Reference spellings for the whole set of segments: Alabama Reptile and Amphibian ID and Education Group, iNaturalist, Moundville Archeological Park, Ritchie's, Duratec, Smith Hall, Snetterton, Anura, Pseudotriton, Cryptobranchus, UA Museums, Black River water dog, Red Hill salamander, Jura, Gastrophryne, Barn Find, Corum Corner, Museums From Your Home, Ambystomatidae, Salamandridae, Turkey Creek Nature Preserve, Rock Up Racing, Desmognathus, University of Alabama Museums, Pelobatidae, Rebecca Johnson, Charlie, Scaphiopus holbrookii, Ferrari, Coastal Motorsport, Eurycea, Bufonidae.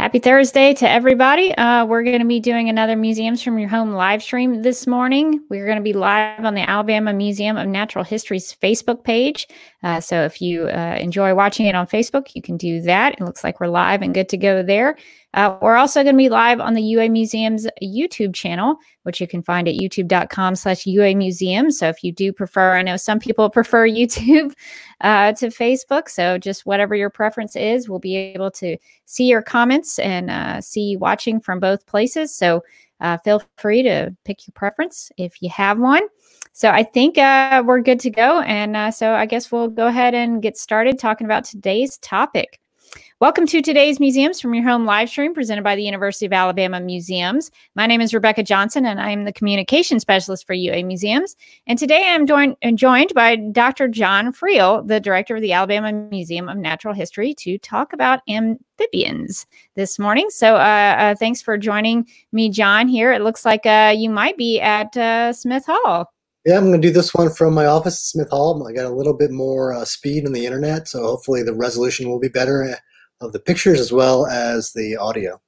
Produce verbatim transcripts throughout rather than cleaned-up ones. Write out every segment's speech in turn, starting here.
Happy Thursday to everybody. Uh, we're going to be doing another Museums from Your Home live stream this morning. We're going to be live on the Alabama Museum of Natural History's Facebook page. Uh, so if you uh, enjoy watching it on Facebook, you can do that. It looks like we're live and good to go there. Uh, we're also going to be live on the U A Museum's YouTube channel, which you can find at youtube dot com slash U A Museum. So if you do prefer, I know some people prefer YouTube uh, to Facebook. So just whatever your preference is, we'll be able to see your comments and uh, see you watching from both places. So uh, feel free to pick your preference if you have one. So I think uh, we're good to go. And uh, so I guess we'll go ahead and get started talking about today's topic. Welcome to today's Museums from Your Home live stream presented by the University of Alabama Museums. My name is Rebecca Johnson, and I am the communication specialist for U A Museums. And today I'm joined, joined by Doctor John Friel, the director of the Alabama Museum of Natural History, to talk about amphibians this morning. So uh, uh, thanks for joining me, John, here. It looks like uh, you might be at uh, Smith Hall. Yeah, I'm going to do this one from my office at Smith Hall. I got a little bit more uh, speed on the internet, so hopefully the resolution will be better of the pictures as well as the audio.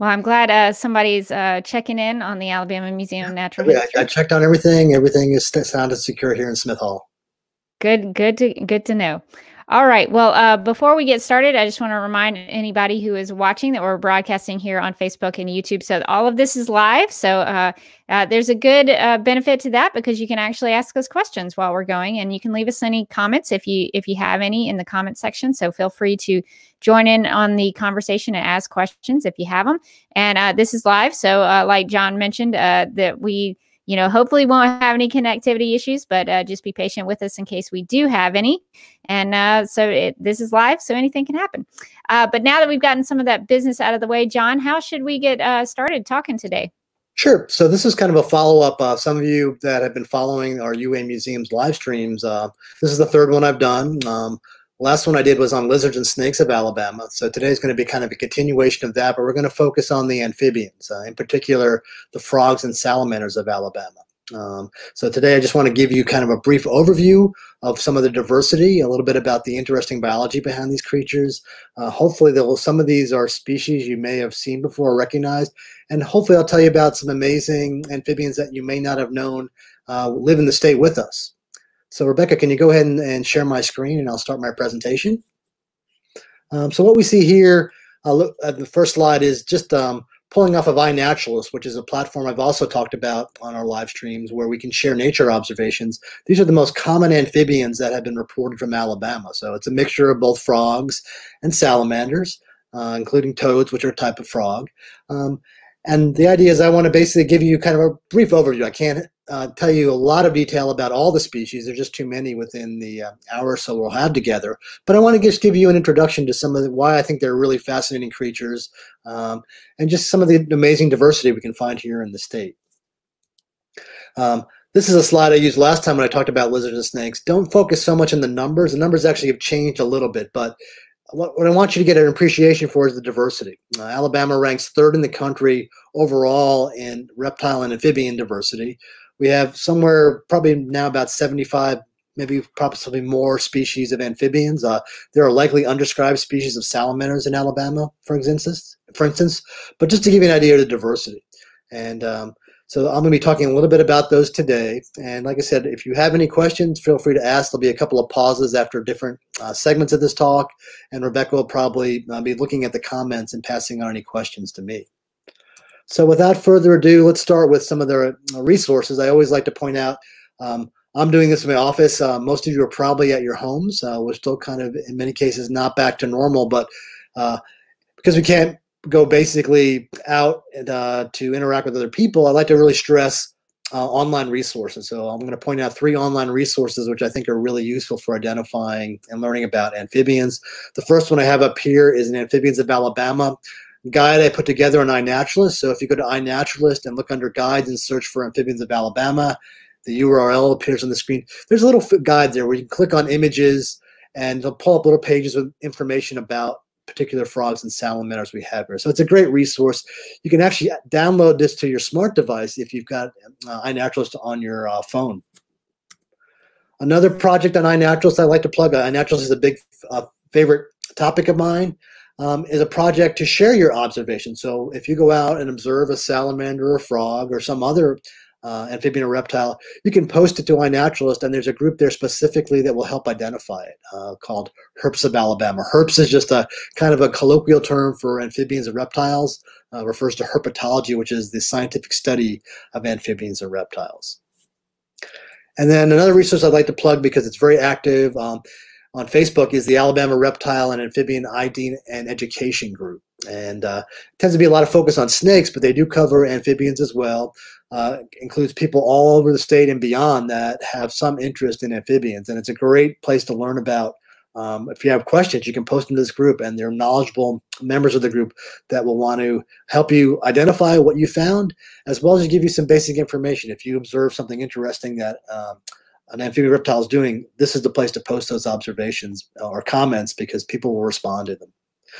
Well, I'm glad uh, somebody's uh, checking in on the Alabama Museum of Natural History. Yeah, I, I checked on everything. Everything is sounded secure here in Smith Hall. Good, good to, good to know. All right. Well, uh, before we get started, I just want to remind anybody who is watching that we're broadcasting here on Facebook and YouTube. So all of this is live. So uh, uh, there's a good uh, benefit to that because you can actually ask us questions while we're going, and you can leave us any comments if you if you have any in the comment section. So feel free to join in on the conversation and ask questions if you have them. And uh, this is live. So uh, like John mentioned, uh, that we, you know, hopefully won't have any connectivity issues, but uh, just be patient with us in case we do have any. And uh, so it, this is live, so anything can happen. Uh, but now that we've gotten some of that business out of the way, John, how should we get uh, started talking today? Sure. So this is kind of a follow-up. Uh, some of you that have been following our U A Museums live streams, uh, this is the third one I've done. Um, last one I did was on lizards and snakes of Alabama. So today's going to be kind of a continuation of that, but we're going to focus on the amphibians, uh, in particular the frogs and salamanders of Alabama. Um, so today I just want to give you kind of a brief overview of some of the diversity, a little bit about the interesting biology behind these creatures. Uh, hopefully there will, some of these are species you may have seen before or recognized, and hopefully I'll tell you about some amazing amphibians that you may not have known uh, live in the state with us. So Rebecca, can you go ahead and, and share my screen, and I'll start my presentation. Um, so what we see here, uh, look, uh, the first slide is just um, pulling off of iNaturalist, which is a platform I've also talked about on our live streams where we can share nature observations. These are the most common amphibians that have been reported from Alabama. So it's a mixture of both frogs and salamanders, uh, including toads, which are a type of frog. Um, And the idea is I want to basically give you kind of a brief overview. I can't uh, tell you a lot of detail about all the species. There's just too many within the uh, hour or so we'll have together. But I want to just give you an introduction to some of the, why I think they're really fascinating creatures, um, and just some of the amazing diversity we can find here in the state. Um, This is a slide I used last time when I talked about lizards and snakes. Don't focus so much on the numbers. The numbers actually have changed a little bit, but what I want you to get an appreciation for is the diversity. Uh, Alabama ranks third in the country overall in reptile and amphibian diversity. We have somewhere probably now about seventy-five, maybe possibly more species of amphibians. Uh, there are likely undescribed species of salamanders in Alabama, for instance, for instance. But just to give you an idea of the diversity. And um, so I'm going to be talking a little bit about those today. And like I said, if you have any questions, feel free to ask. There'll be a couple of pauses after different uh, segments of this talk, and Rebecca will probably uh, be looking at the comments and passing on any questions to me. So without further ado, let's start with some of the resources. I always like to point out, um, I'm doing this in my office. Uh, most of you are probably at your homes. Uh, we're still kind of, in many cases, not back to normal, but uh, because we can't go basically out and, uh, to interact with other people, I like to really stress uh, online resources. So I'm going to point out three online resources which I think are really useful for identifying and learning about amphibians. The first one I have up here is an Amphibians of Alabama guide I put together on iNaturalist. So if you go to iNaturalist and look under guides and search for Amphibians of Alabama, the U R L appears on the screen. There's a little guide there where you can click on images and it'll pull up little pages with information about particular frogs and salamanders we have here. So it's a great resource. You can actually download this to your smart device if you've got uh, iNaturalist on your uh, phone. Another project on iNaturalist I like to plug, uh, iNaturalist is a big uh, favorite topic of mine. um, is a project to share your observations. So if you go out and observe a salamander or a frog or some other uh, amphibian or reptile, you can post it to iNaturalist, and there's a group there specifically that will help identify it uh, called Herps of Alabama. Herps is just a kind of a colloquial term for amphibians and reptiles, uh, refers to herpetology, which is the scientific study of amphibians and reptiles. And then another resource I'd like to plug, because it's very active um, on Facebook, is the Alabama Reptile and Amphibian I D and Education Group. And uh, it tends to be a lot of focus on snakes, but they do cover amphibians as well. Uh, includes people all over the state and beyond that have some interest in amphibians. And it's a great place to learn about. Um, if you have questions, you can post them to this group, and they're knowledgeable members of the group that will want to help you identify what you found, as well as give you some basic information. If you observe something interesting that um, an amphibian reptile is doing, this is the place to post those observations or comments, because people will respond to them.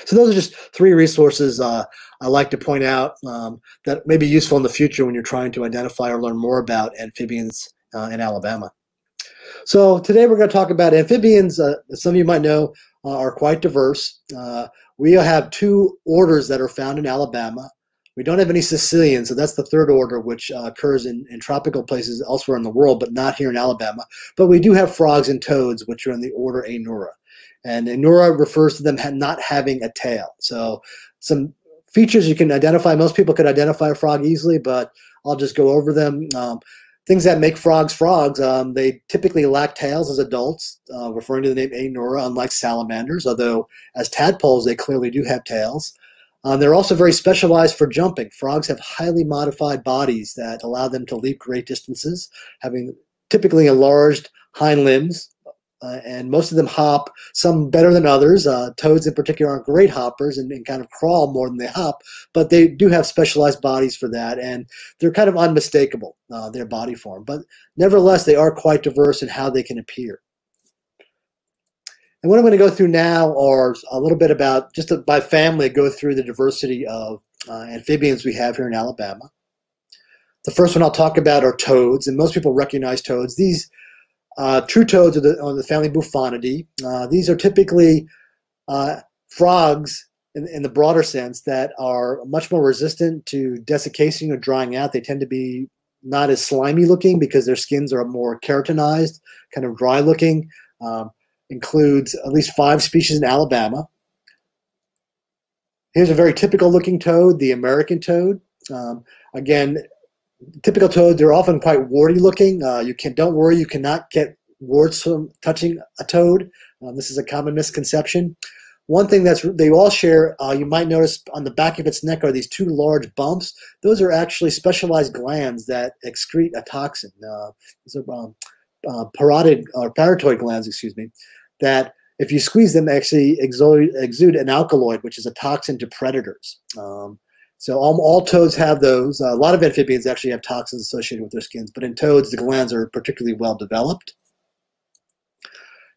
So those are just three resources uh, I like to point out um, that may be useful in the future when you're trying to identify or learn more about amphibians uh, in Alabama. So today we're going to talk about amphibians. Uh, as some of you might know, uh, are quite diverse. Uh, we have two orders that are found in Alabama. We don't have any Sicilians, so that's the third order, which uh, occurs in, in tropical places elsewhere in the world, but not here in Alabama. But we do have frogs and toads, which are in the order Anura. And Anura refers to them not having a tail. So some features you can identify. Most people could identify a frog easily, but I'll just go over them. Um, Things that make frogs frogs, um, they typically lack tails as adults, uh, referring to the name Anura, unlike salamanders, although as tadpoles they clearly do have tails. Um, they're also very specialized for jumping. Frogs have highly modified bodies that allow them to leap great distances, having typically enlarged hind limbs, uh, and most of them hop, some better than others. Uh, toads in particular are great hoppers and, and kind of crawl more than they hop, but they do have specialized bodies for that, and they're kind of unmistakable. Uh, their body form, but nevertheless they are quite diverse in how they can appear. And what I'm going to go through now are a little bit about, just to, by family, go through the diversity of uh, amphibians we have here in Alabama. The first one I'll talk about are toads, and most people recognize toads. These uh, true toads are the, are the family Bufonidae. Uh, these are typically uh, frogs in, in the broader sense that are much more resistant to desiccation or drying out. They tend to be not as slimy looking because their skins are more keratinized, kind of dry looking. Um, includes at least five species in Alabama. Here's a very typical looking toad, the American toad. Um, again, typical toads are often quite warty looking. Uh, you can, don't worry, you cannot get warts from touching a toad. Um, this is a common misconception. One thing that's they all share, uh, you might notice on the back of its neck are these two large bumps. Those are actually specialized glands that excrete a toxin. Uh, these are um, uh, parotid or parotoid glands, excuse me, that if you squeeze them actually exude, exude an alkaloid, which is a toxin to predators. Um, so all, all toads have those. Uh, a lot of amphibians actually have toxins associated with their skins, but in toads the glands are particularly well developed.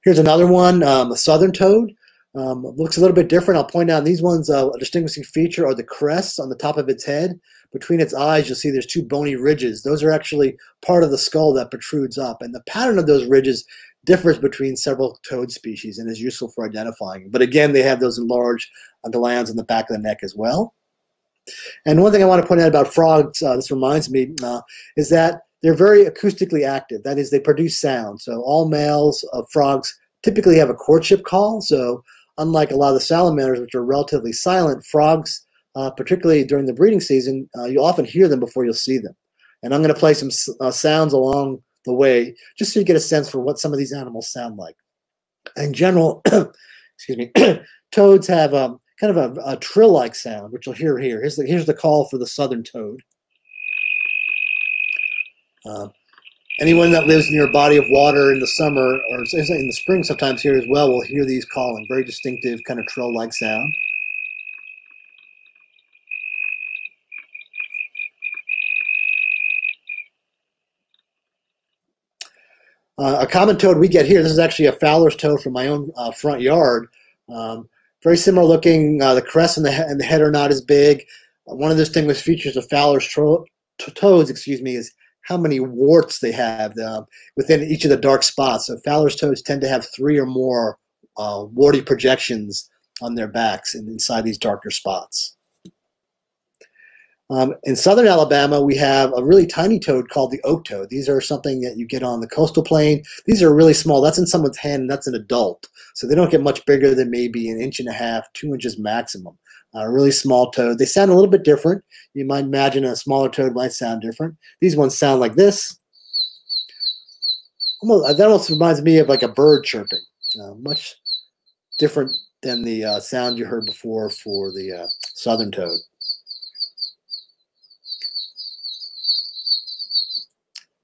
Here's another one, um, a southern toad. Um, looks a little bit different. I'll point out these ones, uh, a distinguishing feature are the crests on the top of its head. Between its eyes, you'll see there's two bony ridges. Those are actually part of the skull that protrudes up. And the pattern of those ridges differs between several toad species and is useful for identifying. But again, they have those enlarged glands on the back of the neck as well. And one thing I want to point out about frogs, uh, this reminds me, uh, is that they're very acoustically active. That is, they produce sound. So all males of frogs typically have a courtship call. So unlike a lot of the salamanders, which are relatively silent, frogs, uh, particularly during the breeding season, uh, you often hear them before you'll see them. And I'm going to play some uh, sounds along the way, just so you get a sense for what some of these animals sound like. In general, excuse me, toads have um, kind of a, a trill-like sound, which you'll hear here. Here's the, here's the call for the southern toad. Uh, Anyone that lives near a body of water in the summer, or in the spring sometimes here as well, will hear these calling. Very distinctive, kind of trill-like sound. Uh, a common toad we get here, this is actually a Fowler's toad from my own uh, front yard. Um, very similar looking. Uh, the crest and the, he and the head are not as big. Uh, one of the distinguished features of Fowler's to toads, excuse me, is how many warts they have uh, within each of the dark spots. So Fowler's toads tend to have three or more uh, warty projections on their backs and inside these darker spots. Um, in southern Alabama, we have a really tiny toad called the oak toad. These are something that you get on the coastal plain. These are really small. That's in someone's hand, and that's an adult. So they don't get much bigger than maybe an inch and a half, two inches maximum. A uh, really small toad. They sound a little bit different. You might imagine a smaller toad might sound different. These ones sound like this. Almost, that almost reminds me of like a bird chirping. Uh, much different than the uh, sound you heard before for the uh, southern toad.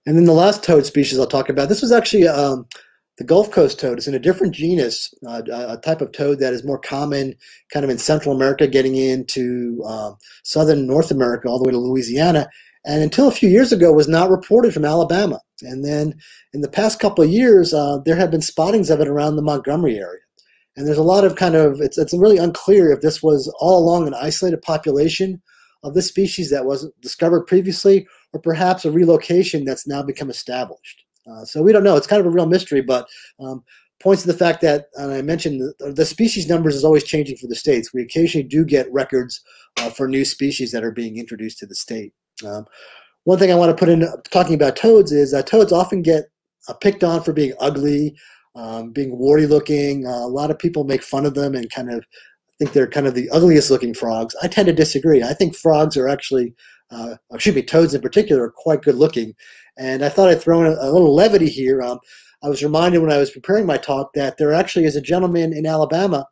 And then the last toad species I'll talk about, this was actually um, the Gulf Coast toad. It's in a different genus, uh, a type of toad that is more common kind of in Central America, getting into um, southern North America all the way to Louisiana, and until a few years ago was not reported from Alabama. And then in the past couple of years, uh, there have been spottings of it around the Montgomery area. And there's a lot of kind of, it's, it's really unclear if this was all along an isolated population of this species that wasn't discovered previously, or perhaps a relocation that's now become established. Uh, so we don't know. It's kind of a real mystery, but um, points to the fact that, and I mentioned, the, the species numbers is always changing for the states. We occasionally do get records uh, for new species that are being introduced to the state. Um, one thing I want to put in uh, talking about toads is that toads often get uh, picked on for being ugly, um, being warty looking. Uh, a lot of people make fun of them and kind of think they're kind of the ugliest looking frogs. I tend to disagree. I think frogs are actually Uh, excuse me, toads in particular are quite good looking. And I thought I'd throw in a, a little levity here. Um, I was reminded when I was preparing my talk that there actually is a gentleman in Alabama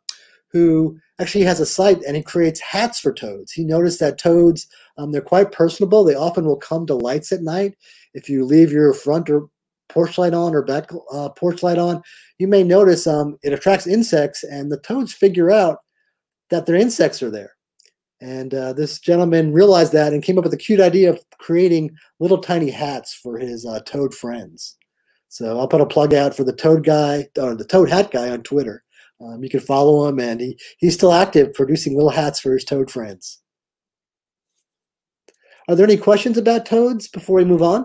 who actually has a site and he creates hats for toads. He noticed that toads, um, they're quite personable. They often will come to lights at night. If you leave your front or porch light on or back uh, porch light on, you may notice um, it attracts insects, and the toads figure out that their insects are there. And uh, this gentleman realized that and came up with a cute idea of creating little tiny hats for his uh, toad friends. So I'll put a plug out for the toad guy, or the toad hat guy on Twitter. Um, you can follow him, and he, he's still active producing little hats for his toad friends. Are there any questions about toads before we move on?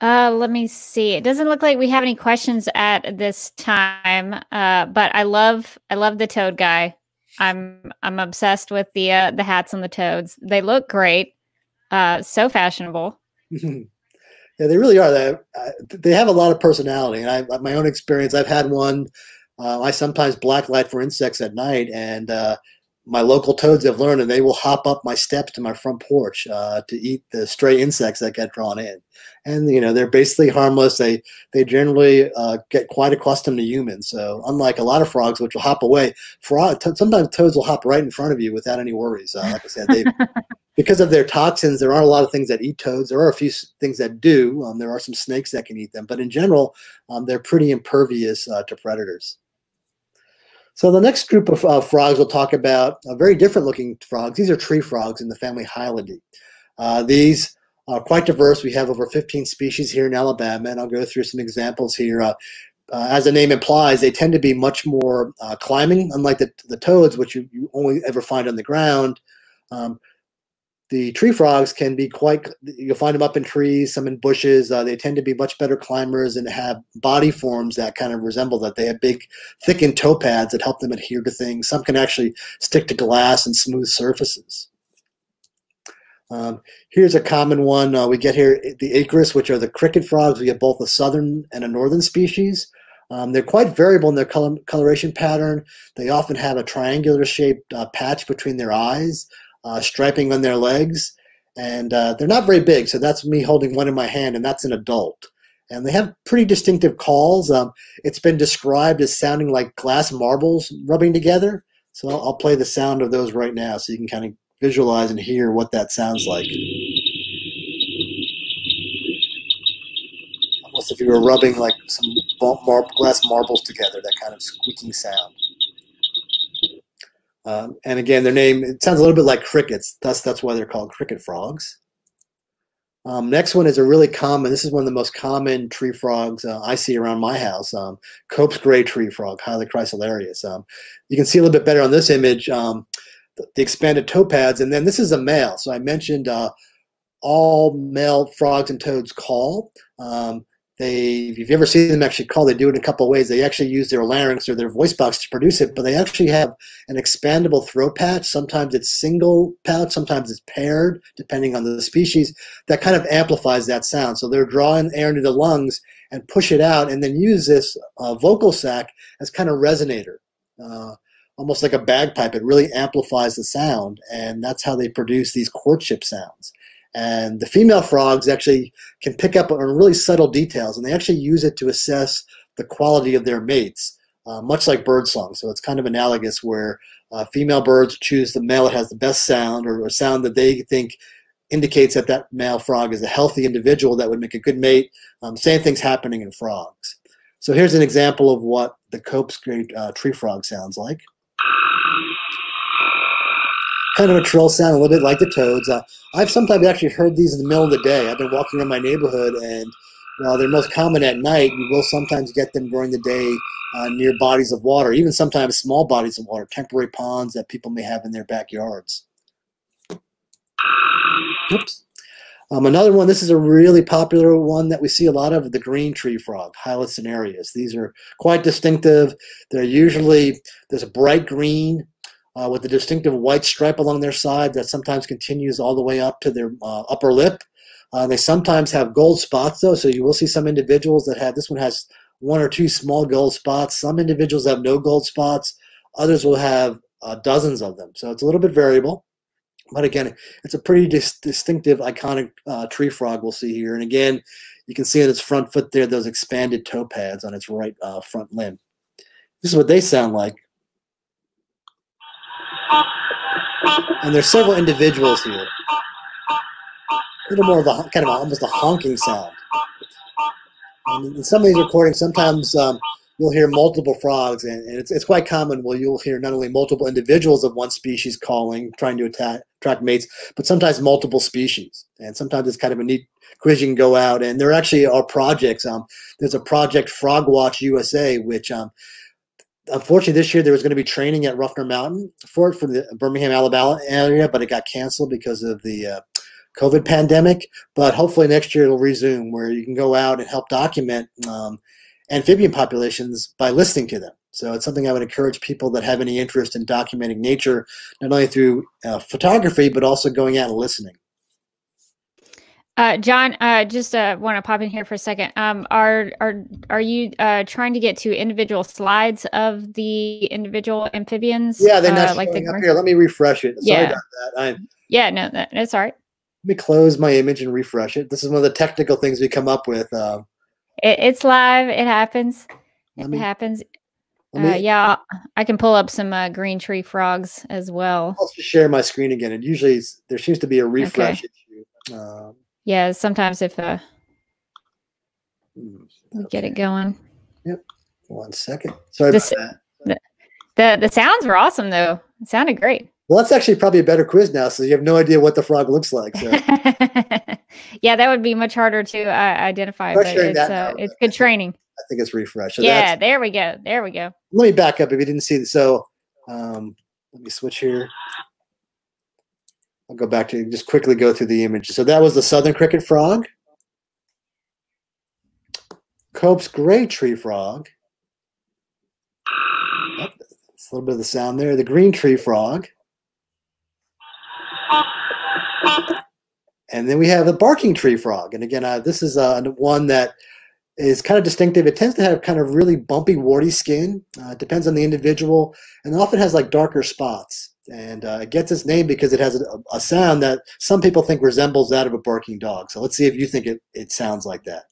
Uh, let me see. It doesn't look like we have any questions at this time. Uh, but I love, I love the toad guy. I'm, I'm obsessed with the uh, the hats and the toads. They look great. Uh, so fashionable. Yeah, they really are. They they have a lot of personality. And I, my own experience, I've had one. Uh, I sometimes blacklight for insects at night, and uh, my local toads have learned, and they will hop up my steps to my front porch uh, to eat the stray insects that get drawn in. And, you know, they're basically harmless. They they generally uh, get quite accustomed to humans. So unlike a lot of frogs, which will hop away, frog, sometimes toads will hop right in front of you without any worries. Uh, like I said, they, because of their toxins, there aren't a lot of things that eat toads. There are a few things that do. Um, there are some snakes that can eat them. But in general, um, they're pretty impervious uh, to predators. So the next group of uh, frogs we'll talk about are very different looking frogs. These are tree frogs in the family Hylidae. Uh, these are quite diverse. We have over fifteen species here in Alabama, and I'll go through some examples here. Uh, uh, as the name implies, they tend to be much more uh, climbing, unlike the, the toads, which you, you only ever find on the ground. Um, the tree frogs can be quite, you'll find them up in trees, some in bushes. Uh, they tend to be much better climbers and have body forms that kind of resemble that. They have big, thickened toe pads that help them adhere to things. Some can actually stick to glass and smooth surfaces. Um, here's a common one. Uh, we get here the Acris, which are the cricket frogs. We get both a southern and a northern species. Um, they're quite variable in their color, coloration pattern. They often have a triangular-shaped uh, patch between their eyes. Uh, striping on their legs, and uh, they're not very big, so that's me holding one in my hand, and that's an adult. And they have pretty distinctive calls. Um, it's been described as sounding like glass marbles rubbing together, so I'll, I'll play the sound of those right now so you can kind of visualize and hear what that sounds like. Almost if you were rubbing like some mar glass marbles together, that kind of squeaking sound. Um, and again, their name, it sounds a little bit like crickets. That's, that's why they're called cricket frogs. Um, next one is a really common, this is one of the most common tree frogs uh, I see around my house, um, Cope's gray tree frog, Hyla cinerea. Um, you can see a little bit better on this image, um, the, the expanded toe pads. And then this is a male. So I mentioned uh, all male frogs and toads call. Um, They, if you've ever seen them actually call, they do it in a couple of ways. They actually use their larynx or their voice box to produce it, but they actually have an expandable throat pouch. Sometimes it's single pouch, sometimes it's paired, depending on the species. That kind of amplifies that sound. So they're drawing air into the lungs and push it out, and then use this uh, vocal sac as kind of resonator, uh, almost like a bagpipe. It really amplifies the sound, and that's how they produce these courtship sounds. And the female frogs actually can pick up on really subtle details, and they actually use it to assess the quality of their mates, uh, much like birdsong. So it's kind of analogous, where uh, female birds choose the male that has the best sound, or a sound that they think indicates that that male frog is a healthy individual that would make a good mate. Um, same thing's happening in frogs. So here's an example of what the Cope's great uh, tree frog sounds like. Kind of a trill sound, a little bit like the toads. Uh, I've sometimes actually heard these in the middle of the day. I've been walking around my neighborhood, and while they're most common at night, you will sometimes get them during the day uh, near bodies of water, even sometimes small bodies of water, temporary ponds that people may have in their backyards. Oops. Um, another one, this is a really popular one that we see a lot of, the green tree frog, Hyla cinerea. These are quite distinctive. They're usually this bright green, Uh, with a distinctive white stripe along their side that sometimes continues all the way up to their uh, upper lip. Uh, they sometimes have gold spots, though, so you will see some individuals that have, this one has one or two small gold spots. Some individuals have no gold spots. Others will have uh, dozens of them. So it's a little bit variable. But again, it's a pretty dis distinctive, iconic uh, tree frog we'll see here. And again, you can see on its front foot there, those expanded toe pads on its right uh, front limb. This is what they sound like. And there's several individuals here. A little more of a kind of a, almost a honking sound. And in some of these recordings, sometimes um, you'll hear multiple frogs, and, and it's, it's quite common where you'll hear not only multiple individuals of one species calling, trying to attack, attract mates, but sometimes multiple species. And sometimes it's kind of a neat quiz you can go out, and there actually are projects. Um, there's a project, Frog Watch U S A, which um, unfortunately, this year there was going to be training at Ruffner Mountain for it for the Birmingham, Alabama area, but it got canceled because of the uh, COVID pandemic. But hopefully next year it'll resume, where you can go out and help document um, amphibian populations by listening to them. So it's something I would encourage people that have any interest in documenting nature, not only through uh, photography, but also going out and listening. Uh, John, uh, just uh, want to pop in here for a second. Um, are are are you uh, trying to get to individual slides of the individual amphibians? Yeah, they're not uh, like the up here. Let me refresh it. Sorry yeah. about that. I, yeah, no, that, that's all right. Let me close my image and refresh it. This is one of the technical things we come up with. Uh, it, it's live. It happens. It me, happens. Me, uh, yeah, I can pull up some uh, green tree frogs as well. I'll just share my screen again. And usually there seems to be a refresh okay. issue. Um, Yeah, sometimes if uh, we get it going. Yep. One second. Sorry the, about that. The, the sounds were awesome, though. It sounded great. Well, that's actually probably a better quiz now, so you have no idea what the frog looks like. So. Yeah, that would be much harder to uh, identify. But it's, uh, it's good training. I think it's refresh. So yeah, there we go. There we go. Let me back up if you didn't see this. So um, let me switch here. I'll go back to just quickly go through the image. So that was the southern cricket frog, Cope's gray tree frog. Yep, that's a little bit of the sound there. The green tree frog. And then we have the barking tree frog. And again, uh, this is uh, one that is kind of distinctive. It tends to have kind of really bumpy, warty skin. Uh, it depends on the individual, and often has like darker spots. And uh, it gets its name because it has a, a sound that some people think resembles that of a barking dog. So let's see if you think it, it sounds like that.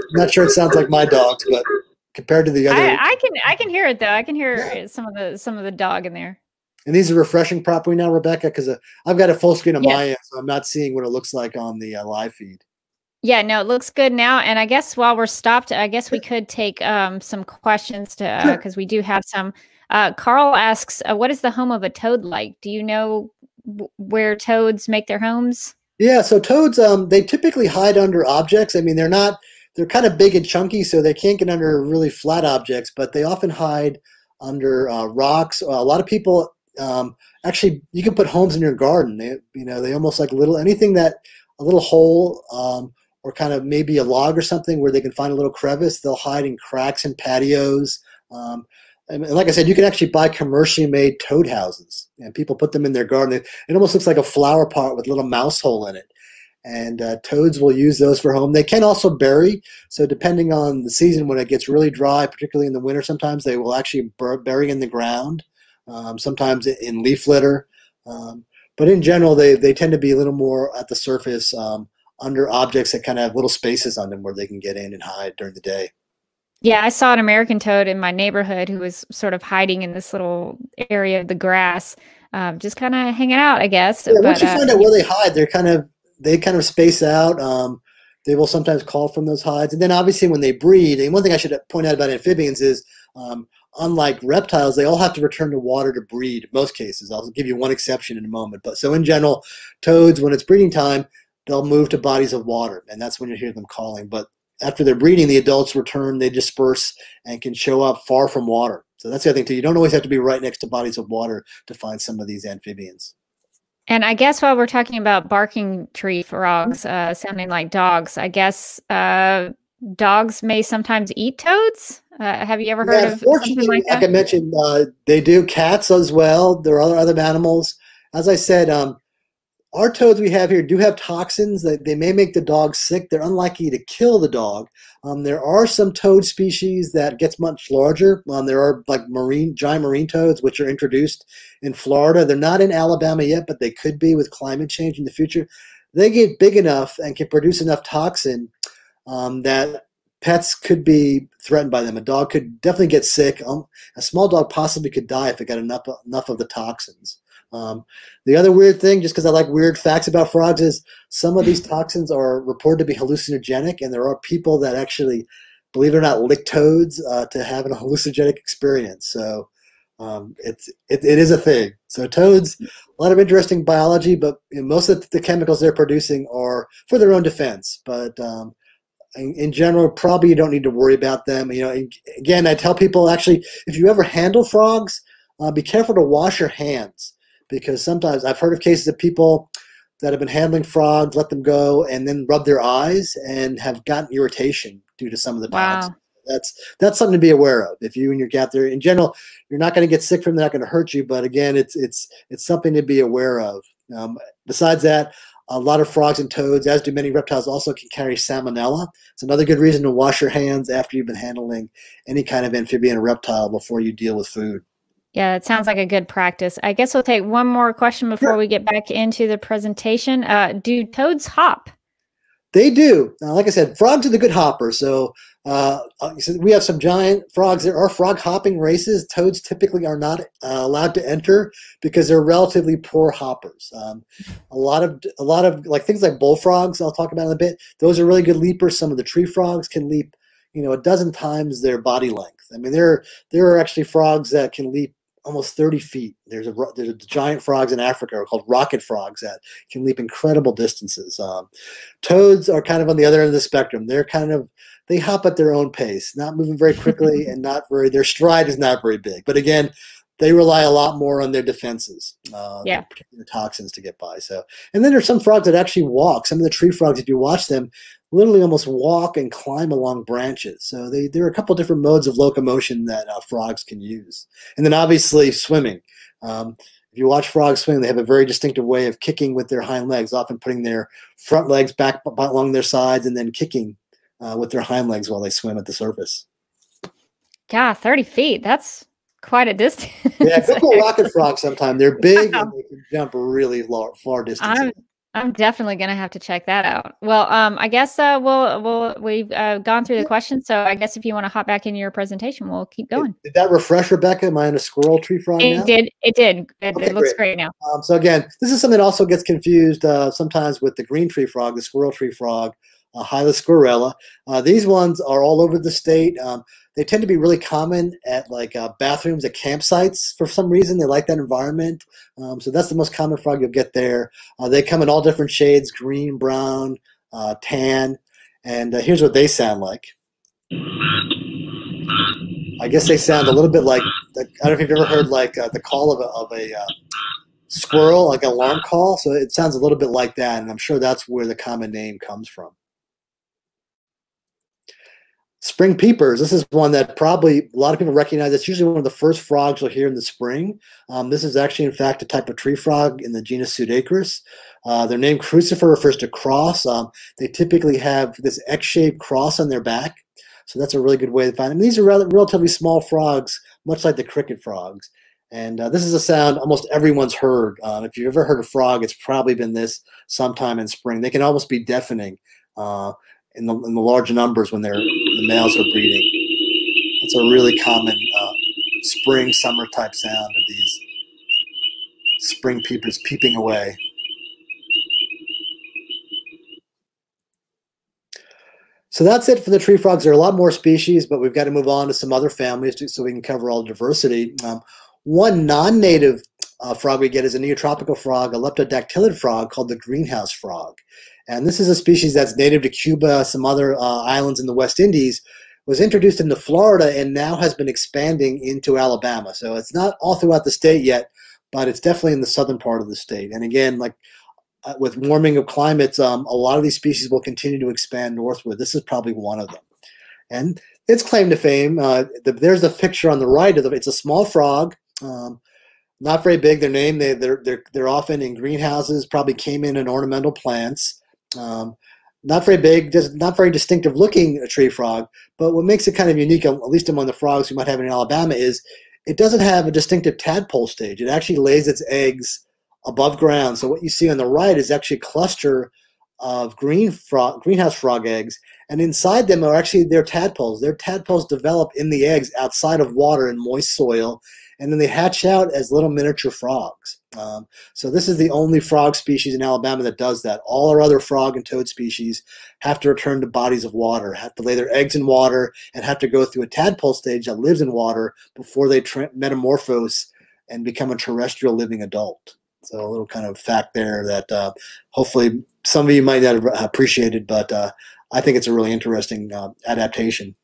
I'm not sure it sounds like my dogs, but compared to the other, I, I can I can hear it though. I can hear yeah. some of the some of the dog in there. And these are refreshing properly now, Rebecca, because uh, I've got a full screen of yeah. my end, so I'm not seeing what it looks like on the uh, live feed. Yeah, no, it looks good now. And I guess while we're stopped, I guess we could take um, some questions to uh, because we do have some. Uh, Carl asks, uh, what is the home of a toad like? Do you know where toads make their homes? Yeah, so toads, um, they typically hide under objects. I mean, they're not, they're kind of big and chunky, so they can't get under really flat objects, but they often hide under uh, rocks. A lot of people Um, actually, you can put homes in your garden. They, you know, they almost like little anything that a little hole um, or kind of maybe a log or something where they can find a little crevice. They'll hide in cracks and patios. Um, and, and like I said, you can actually buy commercially made toad houses, and people put them in their garden. It, it almost looks like a flower pot with a little mouse hole in it. And uh, toads will use those for home. They can also bury. So depending on the season, when it gets really dry, particularly in the winter, sometimes they will actually bur bury in the ground, um, sometimes in leaf litter. Um, but in general, they, they tend to be a little more at the surface um, under objects that kind of have little spaces on them where they can get in and hide during the day. Yeah, I saw an American toad in my neighborhood who was sort of hiding in this little area of the grass, um, just kind of hanging out, I guess. Yeah, but, once you uh, find out where they hide, they're kind of, they kind of space out. Um, they will sometimes call from those hides. And then obviously when they breed, and one thing I should point out about amphibians is um, unlike reptiles, they all have to return to water to breed in most cases. I'll give you one exception in a moment. But so in general, toads, when it's breeding time, they'll move to bodies of water. And that's when you hear them calling. But after they're breeding, the adults return, they disperse, and can show up far from water. So that's the other thing too. You don't always have to be right next to bodies of water to find some of these amphibians. And I guess while we're talking about barking tree frogs uh, sounding like dogs, I guess uh, dogs may sometimes eat toads. Uh, have you ever heard yeah, of something like that? Like I mentioned, uh, they do. Cats as well. There are other animals. As I said, um, our toads we have here do have toxins that they may make the dog sick. They're unlikely to kill the dog. Um, there are some toad species that gets much larger. Um, there are like marine, giant marine toads, which are introduced in Florida. They're not in Alabama yet, but they could be with climate change in the future. They get big enough and can produce enough toxin um, that pets could be threatened by them. A dog could definitely get sick. Um, a small dog possibly could die if it got enough, enough of the toxins. Um, the other weird thing, just because I like weird facts about frogs, is some of these toxins are reported to be hallucinogenic, and there are people that actually, believe it or not, lick toads uh, to have a hallucinogenic experience. So um, it's, it, it is a thing. So toads, a lot of interesting biology, but you know, most of the chemicals they're producing are for their own defense. But um, in, in general, probably you don't need to worry about them. You know, and again, I tell people, actually, if you ever handle frogs, uh, be careful to wash your hands. Because sometimes I've heard of cases of people that have been handling frogs, let them go, and then rub their eyes and have gotten irritation due to some of the toxins. Wow. That's that's something to be aware of. If you and your cat there, in general, you're not going to get sick from them, they're not going to hurt you. But again, it's it's it's something to be aware of. Um, besides that, a lot of frogs and toads, as do many reptiles, also can carry salmonella. It's another good reason to wash your hands after you've been handling any kind of amphibian or reptile before you deal with food. Yeah, it sounds like a good practice. I guess we'll take one more question before sure. we get back into the presentation. Uh, do toads hop? They do. Now, like I said, frogs are the good hopper. So, uh, so we have some giant frogs. There are frog hopping races. Toads typically are not uh, allowed to enter because they're relatively poor hoppers. Um, a lot of a lot of like things like bullfrogs, I'll talk about in a bit. Those are really good leapers. Some of the tree frogs can leap, you know, a dozen times their body length. I mean, there there are actually frogs that can leap almost thirty feet. There's a there's a giant frogs in Africa are called rocket frogs that can leap incredible distances. Um, toads are kind of on the other end of the spectrum. They're kind of, they hop at their own pace, not moving very quickly and not very, their stride is not very big. But again, they rely a lot more on their defenses, uh, yeah. their particular toxins to get by. So, and then there's some frogs that actually walk. Some of the tree frogs, if you watch them, literally almost walk and climb along branches. So they, there are a couple different modes of locomotion that uh, frogs can use. And then obviously swimming. Um, if you watch frogs swim, they have a very distinctive way of kicking with their hind legs, often putting their front legs back along their sides and then kicking uh, with their hind legs while they swim at the surface. Yeah, thirty feet. That's quite a distance. Yeah, Google rocket frogs sometime. They're big wow. and they can jump really large, far distances. I'm I'm definitely going to have to check that out. Well, um, I guess uh, we'll, we'll, we've uh, gone through the questions, so I guess if you want to hop back into your presentation, we'll keep going. Did, did that refresh, Rebecca? Am I in a squirrel tree frog now? It did. It did. It, okay, it looks great, great now. Um, so again, this is something that also gets confused uh, sometimes with the green tree frog, the squirrel tree frog, uh, Hyla squirrella. Uh, these ones are all over the state. Um, they tend to be really common at like uh, bathrooms, at campsites for some reason. They like that environment. Um, so that's the most common frog you'll get there. Uh, they come in all different shades, green, brown, uh, tan. And uh, here's what they sound like. I guess they sound a little bit like I don't know if you've ever heard like uh, the call of a, of a uh, squirrel, like an alarm call. So it sounds a little bit like that, and I'm sure that's where the common name comes from. Spring peepers. This is one that probably a lot of people recognize. It's usually one of the first frogs you'll hear in the spring. Um, this is actually, in fact, a type of tree frog in the genus Pseudacris. Uh, their name crucifer refers to cross. Um, they typically have this X-shaped cross on their back. So that's a really good way to find them. These are rel relatively small frogs, much like the cricket frogs. And uh, this is a sound almost everyone's heard. Uh, if you've ever heard a frog, it's probably been this sometime in spring. They can almost be deafening uh, in, the, in the large numbers when they're, the males are breeding. It's a really common uh, spring, summer type sound of these spring peepers peeping away. So that's it for the tree frogs. There are a lot more species, but we've got to move on to some other families too, so we can cover all the diversity. Um, one non-native uh, frog we get is a neotropical frog, a leptodactylid frog called the greenhouse frog. And this is a species that's native to Cuba, some other uh, islands in the West Indies, was introduced into Florida and now has been expanding into Alabama. So it's not all throughout the state yet, but it's definitely in the southern part of the state. And again, like, Uh, with warming of climates, um, a lot of these species will continue to expand northward. This is probably one of them. And its claim to fame, uh, the, there's a picture on the right of it. It's a small frog, um, not very big. Their name, they, they're, they're, they're often in greenhouses, probably came in in ornamental plants. Um, not very big, just not very distinctive looking a tree frog. But what makes it kind of unique, at least among the frogs we might have in Alabama, is it doesn't have a distinctive tadpole stage. It actually lays its eggs above ground. So what you see on the right is actually a cluster of green frog, greenhouse frog eggs, and inside them are actually their tadpoles. Their tadpoles develop in the eggs outside of water and moist soil, and then they hatch out as little miniature frogs. Um, so this is the only frog species in Alabama that does that. All our other frog and toad species have to return to bodies of water, have to lay their eggs in water, and have to go through a tadpole stage that lives in water before they metamorphose and become a terrestrial living adult. So a little kind of fact there that uh, hopefully some of you might not have appreciated, but uh, I think it's a really interesting uh, adaptation.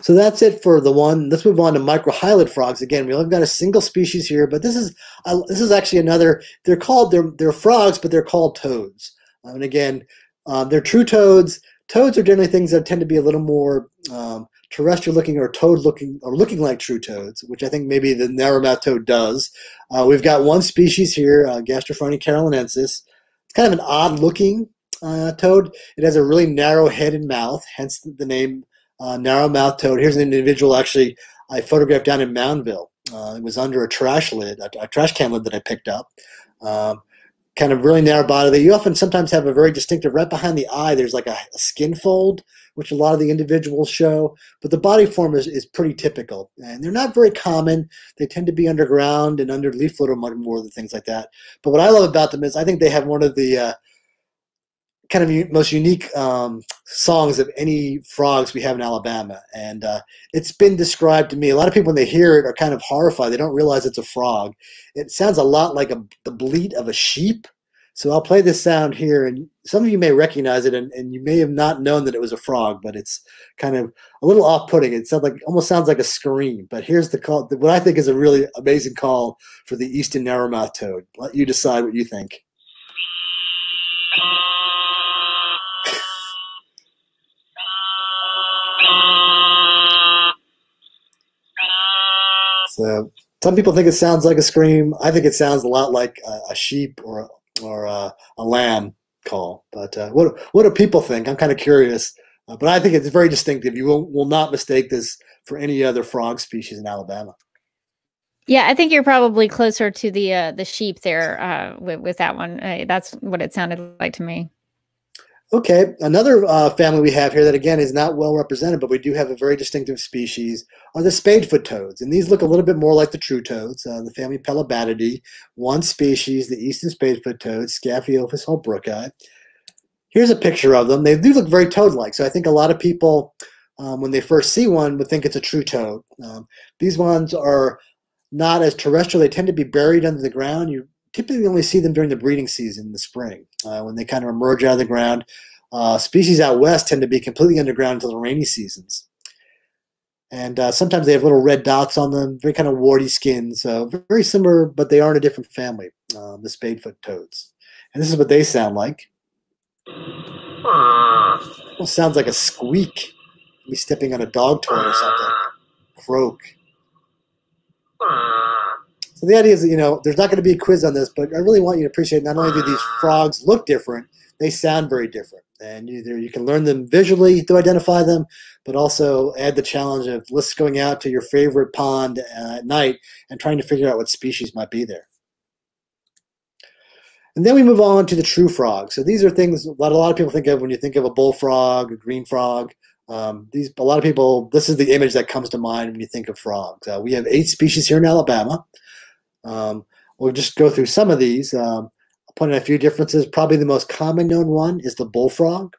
So that's it for the one. Let's move on to microhylid frogs. Again, we only got a single species here, but this is uh, this is actually another. They're called they're they're frogs, but they're called toads. Um, and again, uh, they're true toads. Toads are generally things that tend to be a little more um, terrestrial looking or toad looking or looking like true toads, which I think maybe the narrow-mouthed toad does. Uh, we've got one species here, uh, Gastrophrone carolinensis. It's kind of an odd looking uh, toad. It has a really narrow head and mouth, hence the name uh, narrow-mouthed toad. Here's an individual actually I photographed down in Moundville. Uh, it was under a trash lid, a, a trash can lid that I picked up. Um, kind of really narrow body that you often sometimes have a very distinctive, right behind the eye there's like a, a skin fold, which a lot of the individuals show, but the body form is, is pretty typical. And they're not very common. They tend to be underground and under leaf litter more than things like that. But what I love about them is I think they have one of the uh, kind of most unique um, songs of any frogs we have in Alabama. And uh, it's been described to me. A lot of people, when they hear it, are kind of horrified. They don't realize it's a frog. It sounds a lot like a, the bleat of a sheep. So I'll play this sound here, and some of you may recognize it, and, and you may have not known that it was a frog, but it's kind of a little off-putting. It sounds like, almost sounds like a scream, but here's the call, what I think is a really amazing call for the eastern narrow-mouthed toad. Let you decide what you think. So some people think it sounds like a scream. I think it sounds a lot like a, a sheep or a or uh, a lamb call, but uh, what what do people think? I'm kind of curious, uh, but I think it's very distinctive. You will, will not mistake this for any other frog species in Alabama. Yeah, I think you're probably closer to the uh, the sheep there uh, with, with that one. Uh, that's what it sounded like to me. Okay, another uh, family we have here that again is not well represented, but we do have a very distinctive species are the spadefoot toads, and these look a little bit more like the true toads. Uh, the family Pelobatidae, one species, the eastern spadefoot toad, Scaphiopus holbrookii. Here's a picture of them. They do look very toad-like, so I think a lot of people, um, when they first see one, would think it's a true toad. Um, these ones are not as terrestrial; they tend to be buried under the ground. You typically only see them during the breeding season in the spring uh, when they kind of emerge out of the ground. Uh, species out west tend to be completely underground until the rainy seasons. And uh, sometimes they have little red dots on them, very kind of warty skins, uh, very similar, but they are in a different family, uh, the spadefoot toads. And this is what they sound like. Well, sounds like a squeak. Maybe stepping on a dog toy or something. Croak. So the idea is that, you know, there's not going to be a quiz on this, but I really want you to appreciate not only do these frogs look different, they sound very different. And either you can learn them visually to identify them, but also add the challenge of let's going out to your favorite pond at night and trying to figure out what species might be there. And then we move on to the true frogs. So these are things that a lot of people think of when you think of a bullfrog, a green frog. Um, these a lot of people, this is the image that comes to mind when you think of frogs. Uh, we have eight species here in Alabama. Um, we'll just go through some of these. Um, I'll point out a few differences. Probably the most common known one is the bullfrog.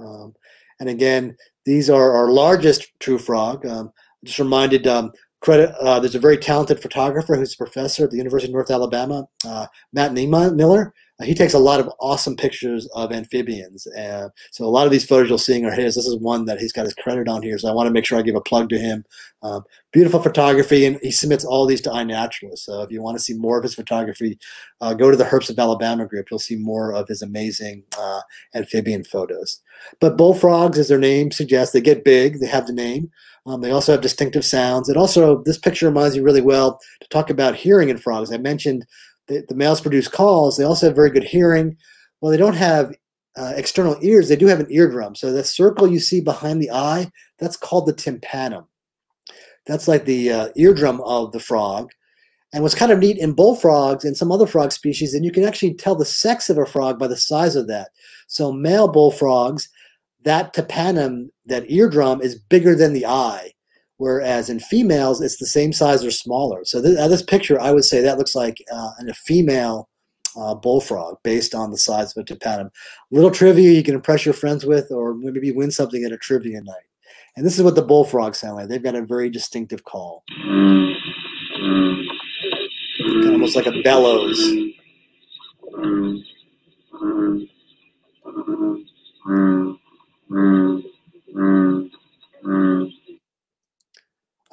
Um, and again, these are our largest true frog. Um, just reminded, um, credit, uh, there's a very talented photographer who's a professor at the University of North Alabama, uh, Matt Niemiller. Uh, he takes a lot of awesome pictures of amphibians. Uh, so a lot of these photos you're seeing are his. This is one that he's got his credit on here, so I want to make sure I give a plug to him. Um, beautiful photography, and he submits all these to iNaturalist. So if you want to see more of his photography, uh, go to the Herps of Alabama group. You'll see more of his amazing uh, amphibian photos. But bullfrogs, as their name suggests, they get big. They have the name. Um, they also have distinctive sounds. And also, this picture reminds you really well to talk about hearing in frogs. I mentioned The, the males produce calls. They also have very good hearing. Well, they don't have uh, external ears. They do have an eardrum. So the circle you see behind the eye, that's called the tympanum. That's like the uh, eardrum of the frog. And what's kind of neat in bullfrogs and some other frog species, and you can actually tell the sex of a frog by the size of that. So male bullfrogs, that tympanum, that eardrum, is bigger than the eye. Whereas in females, it's the same size or smaller. So this, this picture, I would say that looks like uh, a female uh, bullfrog based on the size of a tympanum. Little trivia you can impress your friends with, or maybe win something at a trivia night. And this is what the bullfrogs sound like. They've got a very distinctive call, kind of almost like a bellows.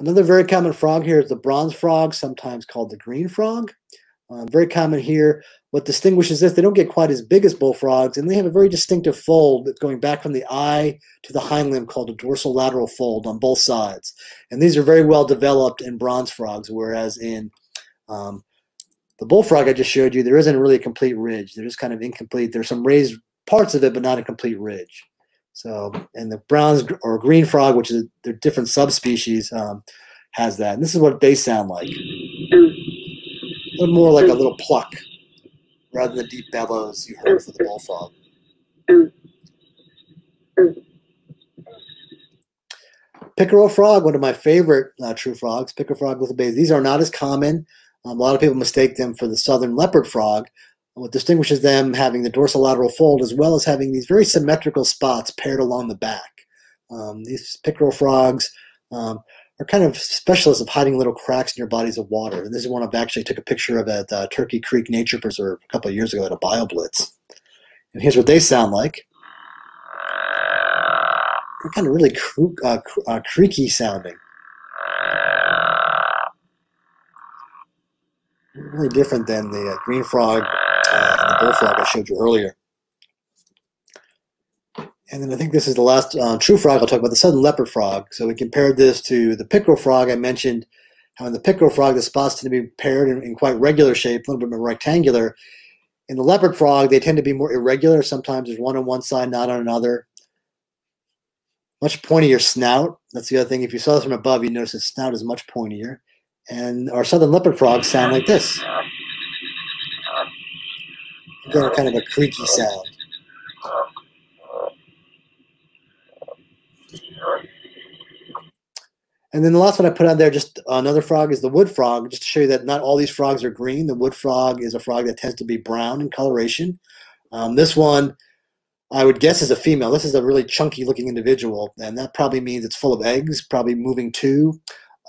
Another very common frog here is the bronze frog, sometimes called the green frog. Um, very common here. What distinguishes this, they don't get quite as big as bullfrogs, and they have a very distinctive fold that's going back from the eye to the hind limb called a dorsolateral fold on both sides. And these are very well developed in bronze frogs, whereas in um, the bullfrog I just showed you, there isn't really a complete ridge. They're just kind of incomplete. There's some raised parts of it, but not a complete ridge. So, and the bronze or green frog, which is their different subspecies, um, has that. And this is what they sound like. A little more like a little pluck rather than the deep bellows you heard for the bullfrog. Pickerel frog, one of my favorite uh, true frogs, pickerel frog with a base. These are not as common. Um, a lot of people mistake them for the southern leopard frog. What distinguishes them, having the dorsolateral fold as well as having these very symmetrical spots paired along the back. Um, these pickerel frogs um, are kind of specialists of hiding little cracks in your bodies of water. And this is one I've actually took a picture of at uh, Turkey Creek Nature Preserve a couple of years ago at a BioBlitz. And here's what they sound like. They're kind of really cre uh, cre uh, creaky sounding. Really different than the uh, green frog. Uh, and the bullfrog I showed you earlier. And then I think this is the last uh, true frog I'll talk about, the southern leopard frog. So we compared this to the pickerel frog. I mentioned how in the pickerel frog the spots tend to be paired in, in quite regular shape, a little bit more rectangular. In the leopard frog they tend to be more irregular. Sometimes there's one on one side, not on another. Much pointier snout. That's the other thing. If you saw this from above, you'd notice the snout is much pointier. And our southern leopard frogs sound like this. Kind of a creaky sound. And then the last one I put on there, just another frog, is the wood frog, just to show you that not all these frogs are green. The wood frog is a frog that tends to be brown in coloration. Um, this one, I would guess, is a female. This is a really chunky looking individual, and that probably means it's full of eggs, probably moving to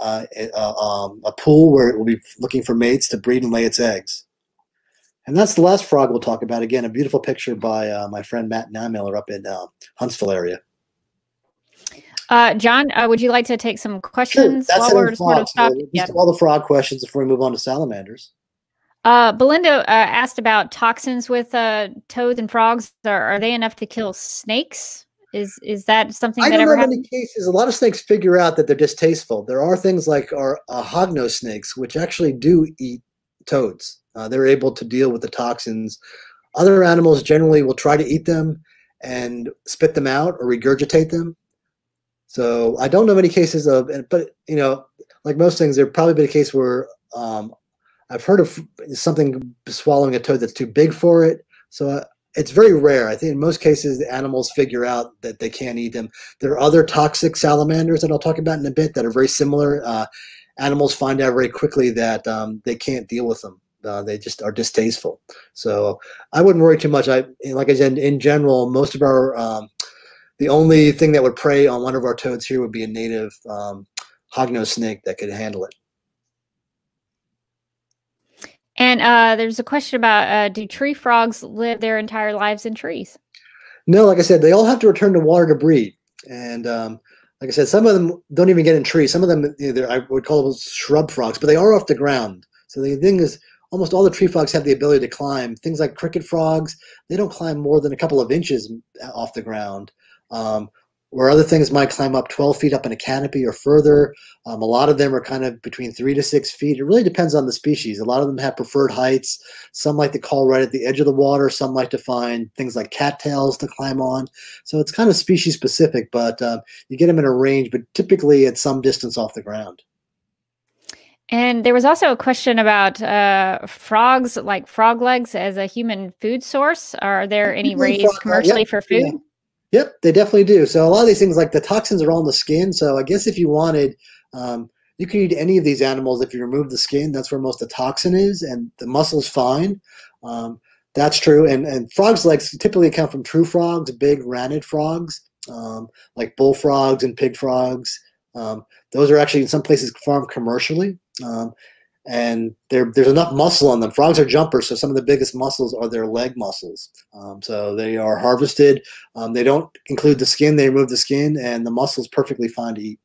uh, a, um, a pool where it will be looking for mates to breed and lay its eggs. And that's the last frog we'll talk about. Again, a beautiful picture by uh, my friend Matt Niemiller up in uh, Huntsville area. Uh, John, uh, would you like to take some questions? Sure. While we're sort of stopping? Yeah. All the frog questions before we move on to salamanders. Uh, Belinda uh, asked about toxins with uh, toads and frogs. Are, are they enough to kill snakes? Is is that something I that ever happened? I know many cases. A lot of snakes figure out that they're distasteful. There are things like our uh, hognose snakes, which actually do eat toads. Uh, they're able to deal with the toxins. Other animals generally will try to eat them and spit them out or regurgitate them. So I don't know many cases of, but you know, like most things, there've probably been a case where um, I've heard of something swallowing a toad that's too big for it. So I, it's very rare. I think in most cases, the animals figure out that they can't eat them. There are other toxic salamanders that I'll talk about in a bit that are very similar. Uh, animals find out very quickly that um, they can't deal with them. Uh, they just are distasteful. So I wouldn't worry too much. I, like I said, in general, most of our, um, the only thing that would prey on one of our toads here would be a native um, hognose snake that could handle it. And uh, there's a question about, uh, do tree frogs live their entire lives in trees? No, like I said, they all have to return to water to breed. And um, like I said, some of them don't even get in trees. Some of them, either, I would call them shrub frogs, but they are off the ground. So the thing is, almost all the tree frogs have the ability to climb. Things like cricket frogs, they don't climb more than a couple of inches off the ground. Um, where other things might climb up twelve feet up in a canopy or further. Um, a lot of them are kind of between three to six feet. It really depends on the species. A lot of them have preferred heights. Some like to call right at the edge of the water. Some like to find things like cattails to climb on. So it's kind of species specific, but uh, you get them in a range, but typically at some distance off the ground. And there was also a question about uh, frogs, like frog legs as a human food source. Are there any raised commercially uh, yeah, for food? Yeah. Yep, they definitely do. So a lot of these things, like the toxins are all in the skin. So I guess if you wanted, um, you could eat any of these animals if you remove the skin. That's where most of the toxin is, and the muscle's fine. Um, that's true. And, and frogs' legs typically come from true frogs, big ranid frogs, um, like bullfrogs and pig frogs. Um, those are actually in some places farmed commercially. Um, and there's enough muscle on them. Frogs are jumpers, so some of the biggest muscles are their leg muscles. Um, so they are harvested. Um, they don't include the skin. They remove the skin, and the muscle's perfectly fine to eat.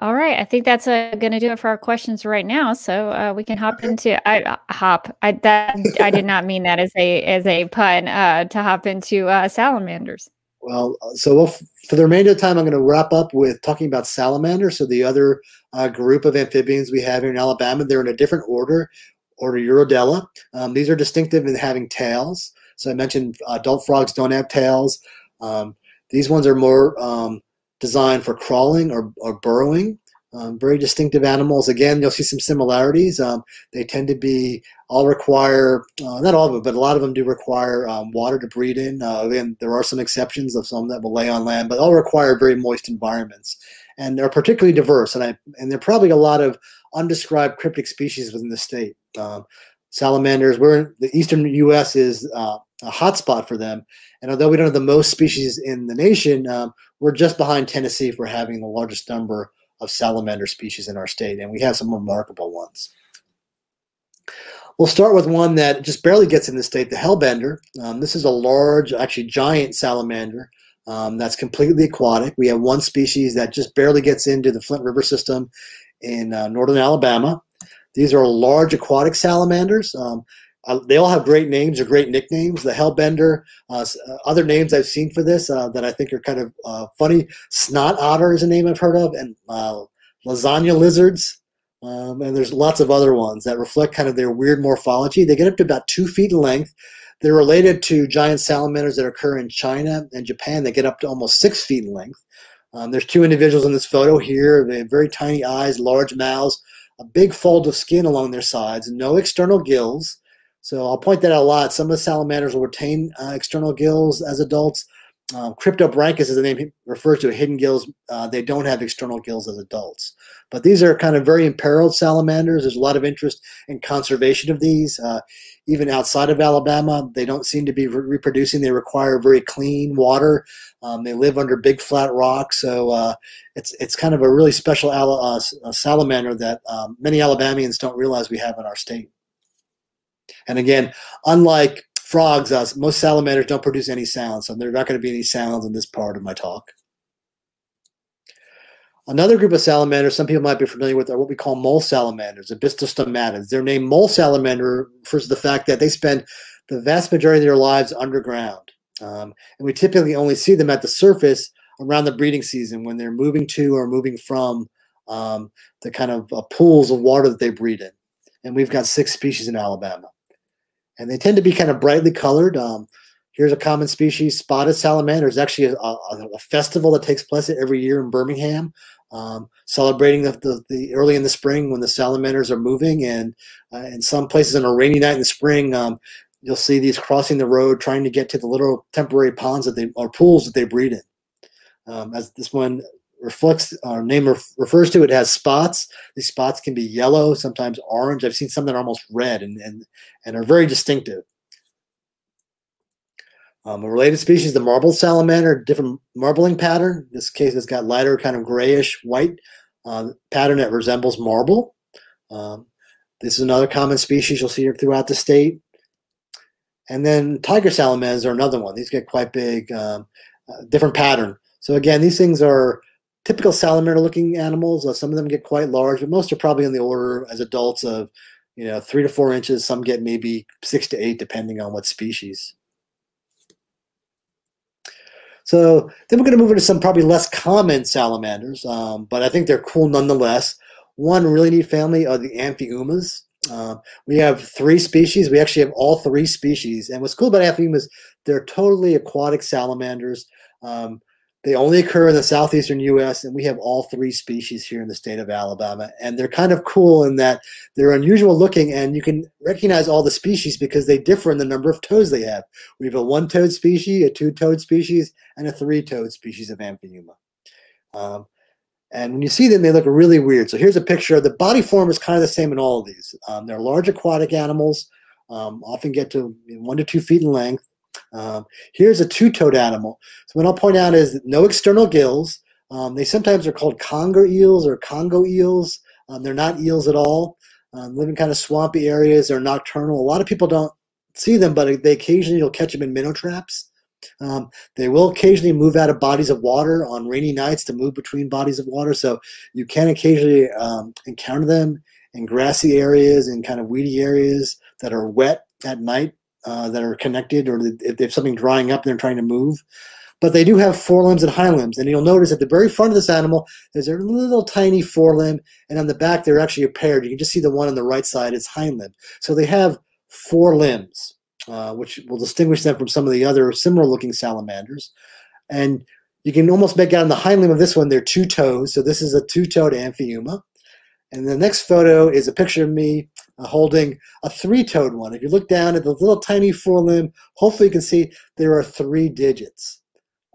All right. I think that's uh, going to do it for our questions right now. So uh, we can hop into I uh, hop. I, that, I did not mean that as a, as a pun uh, to hop into uh, salamanders. Well, so we'll, for the remainder of the time, I'm going to wrap up with talking about salamanders. So the other uh, group of amphibians we have here in Alabama, they're in a different order, order Urodela. Um, these are distinctive in having tails. So I mentioned adult frogs don't have tails. Um, these ones are more um, designed for crawling or, or burrowing. Um, very distinctive animals. Again, you'll see some similarities. Um, they tend to be all require, uh, not all of them, but a lot of them do require um, water to breed in. Uh, again, there are some exceptions of some that will lay on land, but all require very moist environments. And they're particularly diverse, and, I, and there are probably a lot of undescribed cryptic species within the state. Um, salamanders, we're in, the eastern U S is uh, a hotspot for them, and although we don't have the most species in the nation, um, we're just behind Tennessee for having the largest number of salamander species in our state, and we have some remarkable ones. We'll start with one that just barely gets in the state, the hellbender. Um, this is a large, actually giant salamander um, that's completely aquatic. We have one species that just barely gets into the Flint River system in uh, northern Alabama. These are large aquatic salamanders. Um, uh, they all have great names or great nicknames. The hellbender, uh, other names I've seen for this uh, that I think are kind of uh, funny. Snot otter is a name I've heard of, and uh, lasagna lizards. Um, and there's lots of other ones that reflect kind of their weird morphology. They get up to about two feet in length. They're related to giant salamanders that occur in China and Japan that get up to almost six feet in length. Um, there's two individuals in this photo here. They have very tiny eyes, large mouths, a big fold of skin along their sides, no external gills. So I'll point that out a lot. Some of the salamanders will retain uh, external gills as adults. Um, Cryptobranchus is the name he refers to, hidden gills. Uh, they don't have external gills as adults. But these are kind of very imperiled salamanders. There's a lot of interest in conservation of these. Uh, even outside of Alabama, they don't seem to be re reproducing. They require very clean water. Um, they live under big flat rocks. So uh, it's, it's kind of a really special ala uh, salamander that um, many Alabamians don't realize we have in our state. And again, unlike frogs, uh, most salamanders don't produce any sound, so there are not going to be any sounds in this part of my talk. Another group of salamanders some people might be familiar with are what we call mole salamanders, Ambystomatidae. Their name mole salamander refers to the fact that they spend the vast majority of their lives underground. Um, and we typically only see them at the surface around the breeding season when they're moving to or moving from um, the kind of uh, pools of water that they breed in. And we've got six species in Alabama. And they tend to be kind of brightly colored. Um, here's a common species, spotted salamander. There's actually a, a, a festival that takes place every year in Birmingham, um, celebrating the, the, the early in the spring when the salamanders are moving. And uh, in some places on a rainy night in the spring, um, you'll see these crossing the road trying to get to the little temporary ponds that they, or pools that they breed in. Um, as this one reflects, our name ref, refers to, it has spots. These spots can be yellow, sometimes orange. I've seen some that are almost red and, and, and are very distinctive. Um, a related species, the marbled salamander, different marbling pattern. In this case, it's got lighter kind of grayish white uh, pattern that resembles marble. Um, this is another common species you'll see throughout the state. And then tiger salamanders are another one. These get quite big, um, uh, different pattern. So again, these things are typical salamander-looking animals. Uh, some of them get quite large, but most are probably in the order as adults of, you know, three to four inches. Some get maybe six to eight, depending on what species. So then we're going to move into some probably less common salamanders, um, but I think they're cool nonetheless. One really neat family are the Amphiomas. Uh, we have three species. We actually have all three species. And what's cool about Amphiomas, they're totally aquatic salamanders. Um, they only occur in the southeastern U S, and we have all three species here in the state of Alabama. And they're kind of cool in that they're unusual looking, and you can recognize all the species because they differ in the number of toes they have. We have a one-toed species, a two-toed species, and a three-toed species of Amphiuma. Um, and when you see them, they look really weird. So here's a picture. The body form is kind of the same in all of these. Um, they're large aquatic animals, um, often get to one to two feet in length. Um, here's a two-toed animal. So what I'll point out is no external gills. Um, they sometimes are called conger eels or Congo eels. Um, they're not eels at all. Um, live in kind of swampy areas. They're nocturnal. A lot of people don't see them, but they occasionally you'll catch them in minnow traps. Um, they will occasionally move out of bodies of water on rainy nights to move between bodies of water. So you can occasionally um, encounter them in grassy areas and kind of weedy areas that are wet at night. Uh, that are connected, or if they have something drying up and they're trying to move. But they do have forelimbs and hind limbs, and you'll notice at the very front of this animal there's a little tiny forelimb, and on the back they're actually paired. You can just see the one on the right side is hind limb. So they have four limbs, uh, which will distinguish them from some of the other similar looking salamanders. And you can almost make out on the hind limb of this one, they're two toes, so this is a two-toed Amphiuma. And the next photo is a picture of me uh, holding a three-toed one. If you look down at the little tiny forelimb, hopefully you can see there are three digits.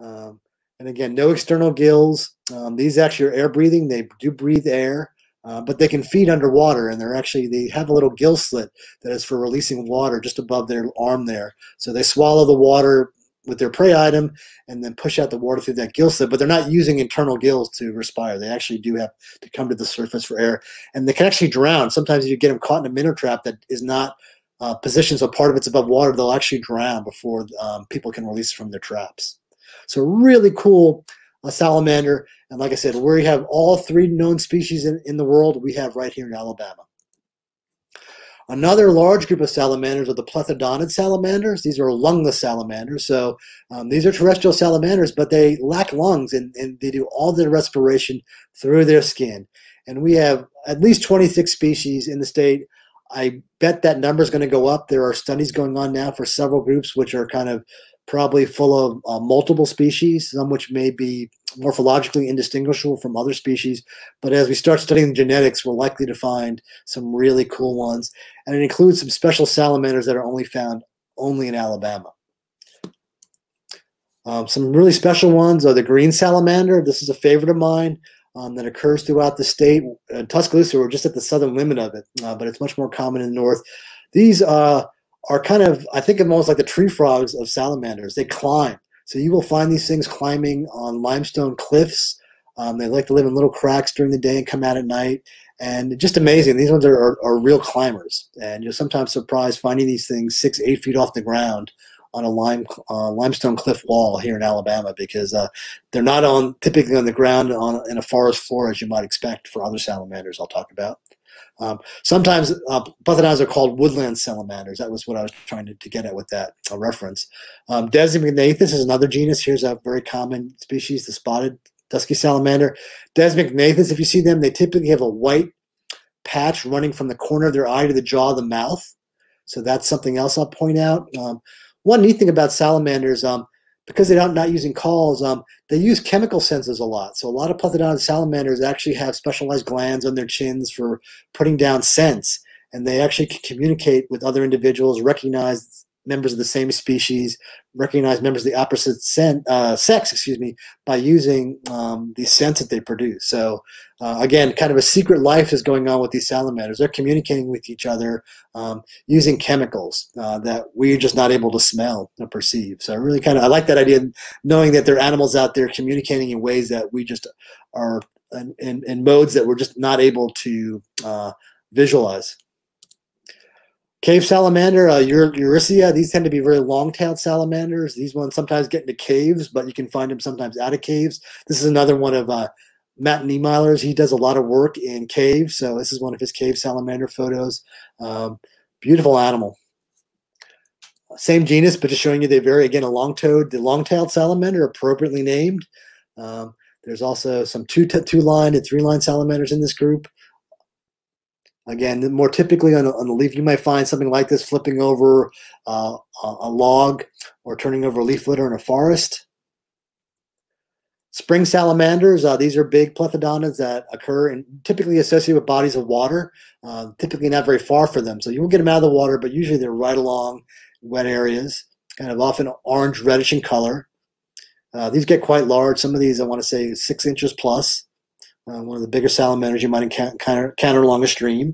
Um, and again, no external gills. Um, these actually are air-breathing. They do breathe air, uh, but they can feed underwater. And they're actually they have a little gill slit that is for releasing water just above their arm there. So they swallow the water with their prey item and then push out the water through that gill slit, but they're not using internal gills to respire. They actually do have to come to the surface for air, and they can actually drown. Sometimes you get them caught in a minnow trap that is not uh, positioned, so part of it's above water, they'll actually drown before um, people can release from their traps. So really cool uh, salamander, and like I said, we have all three known species in, in the world we have right here in Alabama. Another large group of salamanders are the plethodontid salamanders. These are lungless salamanders. So um, these are terrestrial salamanders, but they lack lungs, and, and they do all their respiration through their skin. And we have at least twenty-six species in the state. I bet that number is going to go up. There are studies going on now for several groups, which are kind of probably full of uh, multiple species, some which may be morphologically indistinguishable from other species. But as we start studying genetics, we're likely to find some really cool ones. And it includes some special salamanders that are only found only in Alabama. Um, some really special ones are the green salamander. This is a favorite of mine um, that occurs throughout the state. In Tuscaloosa, we're just at the southern limit of it, uh, but it's much more common in the north. These uh, are kind of, I think of them almost like the tree frogs of salamanders. They climb. So you will find these things climbing on limestone cliffs. Um, they like to live in little cracks during the day and come out at night. And just amazing. These ones are, are, are real climbers. And you're sometimes surprised finding these things six, eight feet off the ground on a lime, uh, limestone cliff wall here in Alabama, because uh, they're not on typically on the ground on, in a forest floor as you might expect for other salamanders I'll talk about. Um, sometimes uh, Bufonidae are called woodland salamanders. That was what I was trying to, to get at with that uh, reference. Um, Desmognathus is another genus. Here's a very common species, the spotted dusky salamander. Desmognathus, if you see them, they typically have a white patch running from the corner of their eye to the jaw of the mouth. So that's something else I'll point out. Um, one neat thing about salamanders, um, because they're not, not using calls, um, they use chemical senses a lot. So a lot of Plethodon salamanders actually have specialized glands on their chins for putting down scents, and they actually can communicate with other individuals, recognize members of the same species, recognize members of the opposite scent, uh, sex, excuse me, by using um, the scents that they produce. So uh, again, kind of a secret life is going on with these salamanders. They're communicating with each other um, using chemicals uh, that we're just not able to smell or perceive. So I really kind of I like that idea, knowing that there are animals out there communicating in ways that we just are in, in, in modes that we're just not able to uh, visualize. Cave salamander, uh, Eurycea, these tend to be very long-tailed salamanders. These ones sometimes get into caves, but you can find them sometimes out of caves. This is another one of uh, Matt Niemiller's. He does a lot of work in caves, so this is one of his cave salamander photos. Um, beautiful animal. Same genus, but just showing you they vary. Again, a long-toed, the long-tailed salamander, appropriately named. Um, there's also some two, two-line and three-line salamanders in this group. Again, more typically on, on the leaf, you might find something like this flipping over uh, a log or turning over a leaf litter in a forest. Spring salamanders, uh, these are big plethodontids that occur and typically associated with bodies of water, uh, typically not very far for them. So you won't get them out of the water, but usually they're right along wet areas, kind of often orange, reddish in color. Uh, these get quite large. Some of these, I want to say, six inches plus. Uh, one of the bigger salamanders you might encounter, encounter along a stream.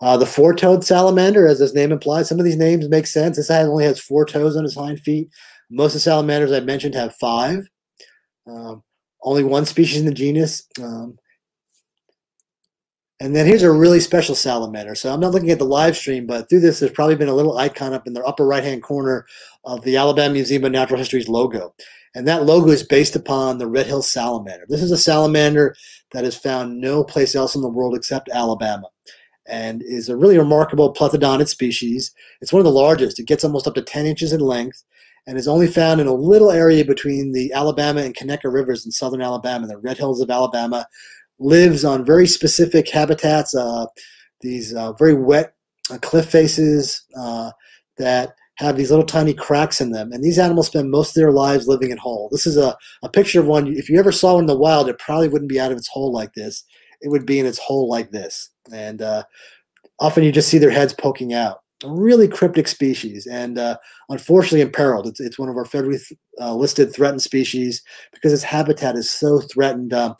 Uh, the four-toed salamander, as his name implies, some of these names make sense. This guy only has four toes on his hind feet. Most of the salamanders I mentioned have five. Um, only one species in the genus. Um, and then here's a really special salamander. So I'm not looking at the live stream, but through this, there's probably been a little icon up in the upper right-hand corner of the Alabama Museum of Natural History's logo. And that logo is based upon the Red Hill salamander. This is a salamander that is found no place else in the world except Alabama, and is a really remarkable plethodontid species. It's one of the largest. It gets almost up to ten inches in length, and is only found in a little area between the Alabama and Conecuh rivers in southern Alabama. The Red Hills of Alabama lives on very specific habitats, uh, these uh, very wet uh, cliff faces uh, that have these little tiny cracks in them, and these animals spend most of their lives living in hole. This is a, a picture of one. If you ever saw one in the wild, it probably wouldn't be out of its hole like this. It would be in its hole like this, and uh, often you just see their heads poking out. A really cryptic species, and uh, unfortunately imperiled. It's, it's one of our federally th uh, listed threatened species because its habitat is so threatened. Um,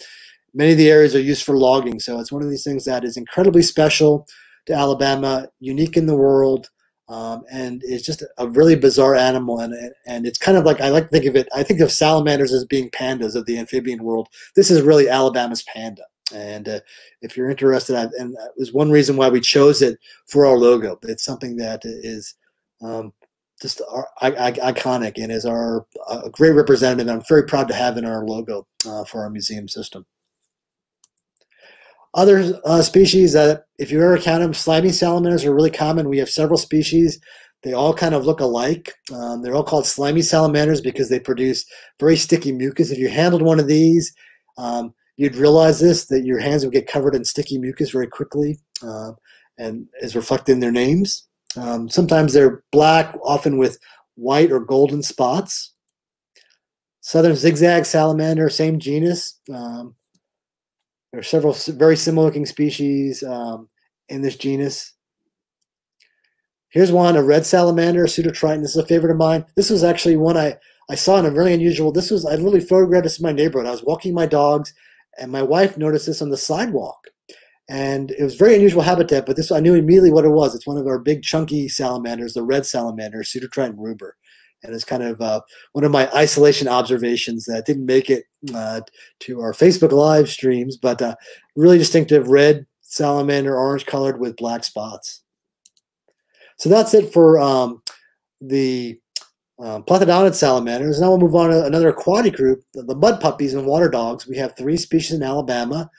many of the areas are used for logging, so it's one of these things that is incredibly special to Alabama, unique in the world, Um, and it's just a really bizarre animal, and and it's kind of like, I like to think of it, I think of salamanders as being pandas of the amphibian world. This is really Alabama's panda, and uh, if you're interested, I've, and that was one reason why we chose it for our logo. It's something that is um, just our, I, I, iconic and is our a great representative, and I'm very proud to have in our logo uh, for our museum system. Other uh, species that, if you ever count them, slimy salamanders are really common. We have several species. They all kind of look alike. Um, they're all called slimy salamanders because they produce very sticky mucus. If you handled one of these, um, you'd realize this, that your hands would get covered in sticky mucus very quickly, uh, and is reflected in their names. Um, sometimes they're black, often with white or golden spots. Southern zigzag salamander, same genus. Um, There are several very similar-looking species um, in this genus. Here's one, a red salamander, Pseudotriton. This is a favorite of mine. This was actually one I, I saw in a really unusual. This was, I literally photographed this in my neighborhood. I was walking my dogs, and my wife noticed this on the sidewalk. And it was very unusual habitat, but this, I knew immediately what it was. It's one of our big chunky salamanders, the red salamander, Pseudotriton rubra. And it's kind of uh, one of my isolation observations that didn't make it uh, to our Facebook live streams, but uh, really distinctive red salamander, orange colored with black spots. So that's it for um, the uh, Plathydontid salamanders. Now we'll move on to another aquatic group, the mud puppies and water dogs. We have three species in Alabama,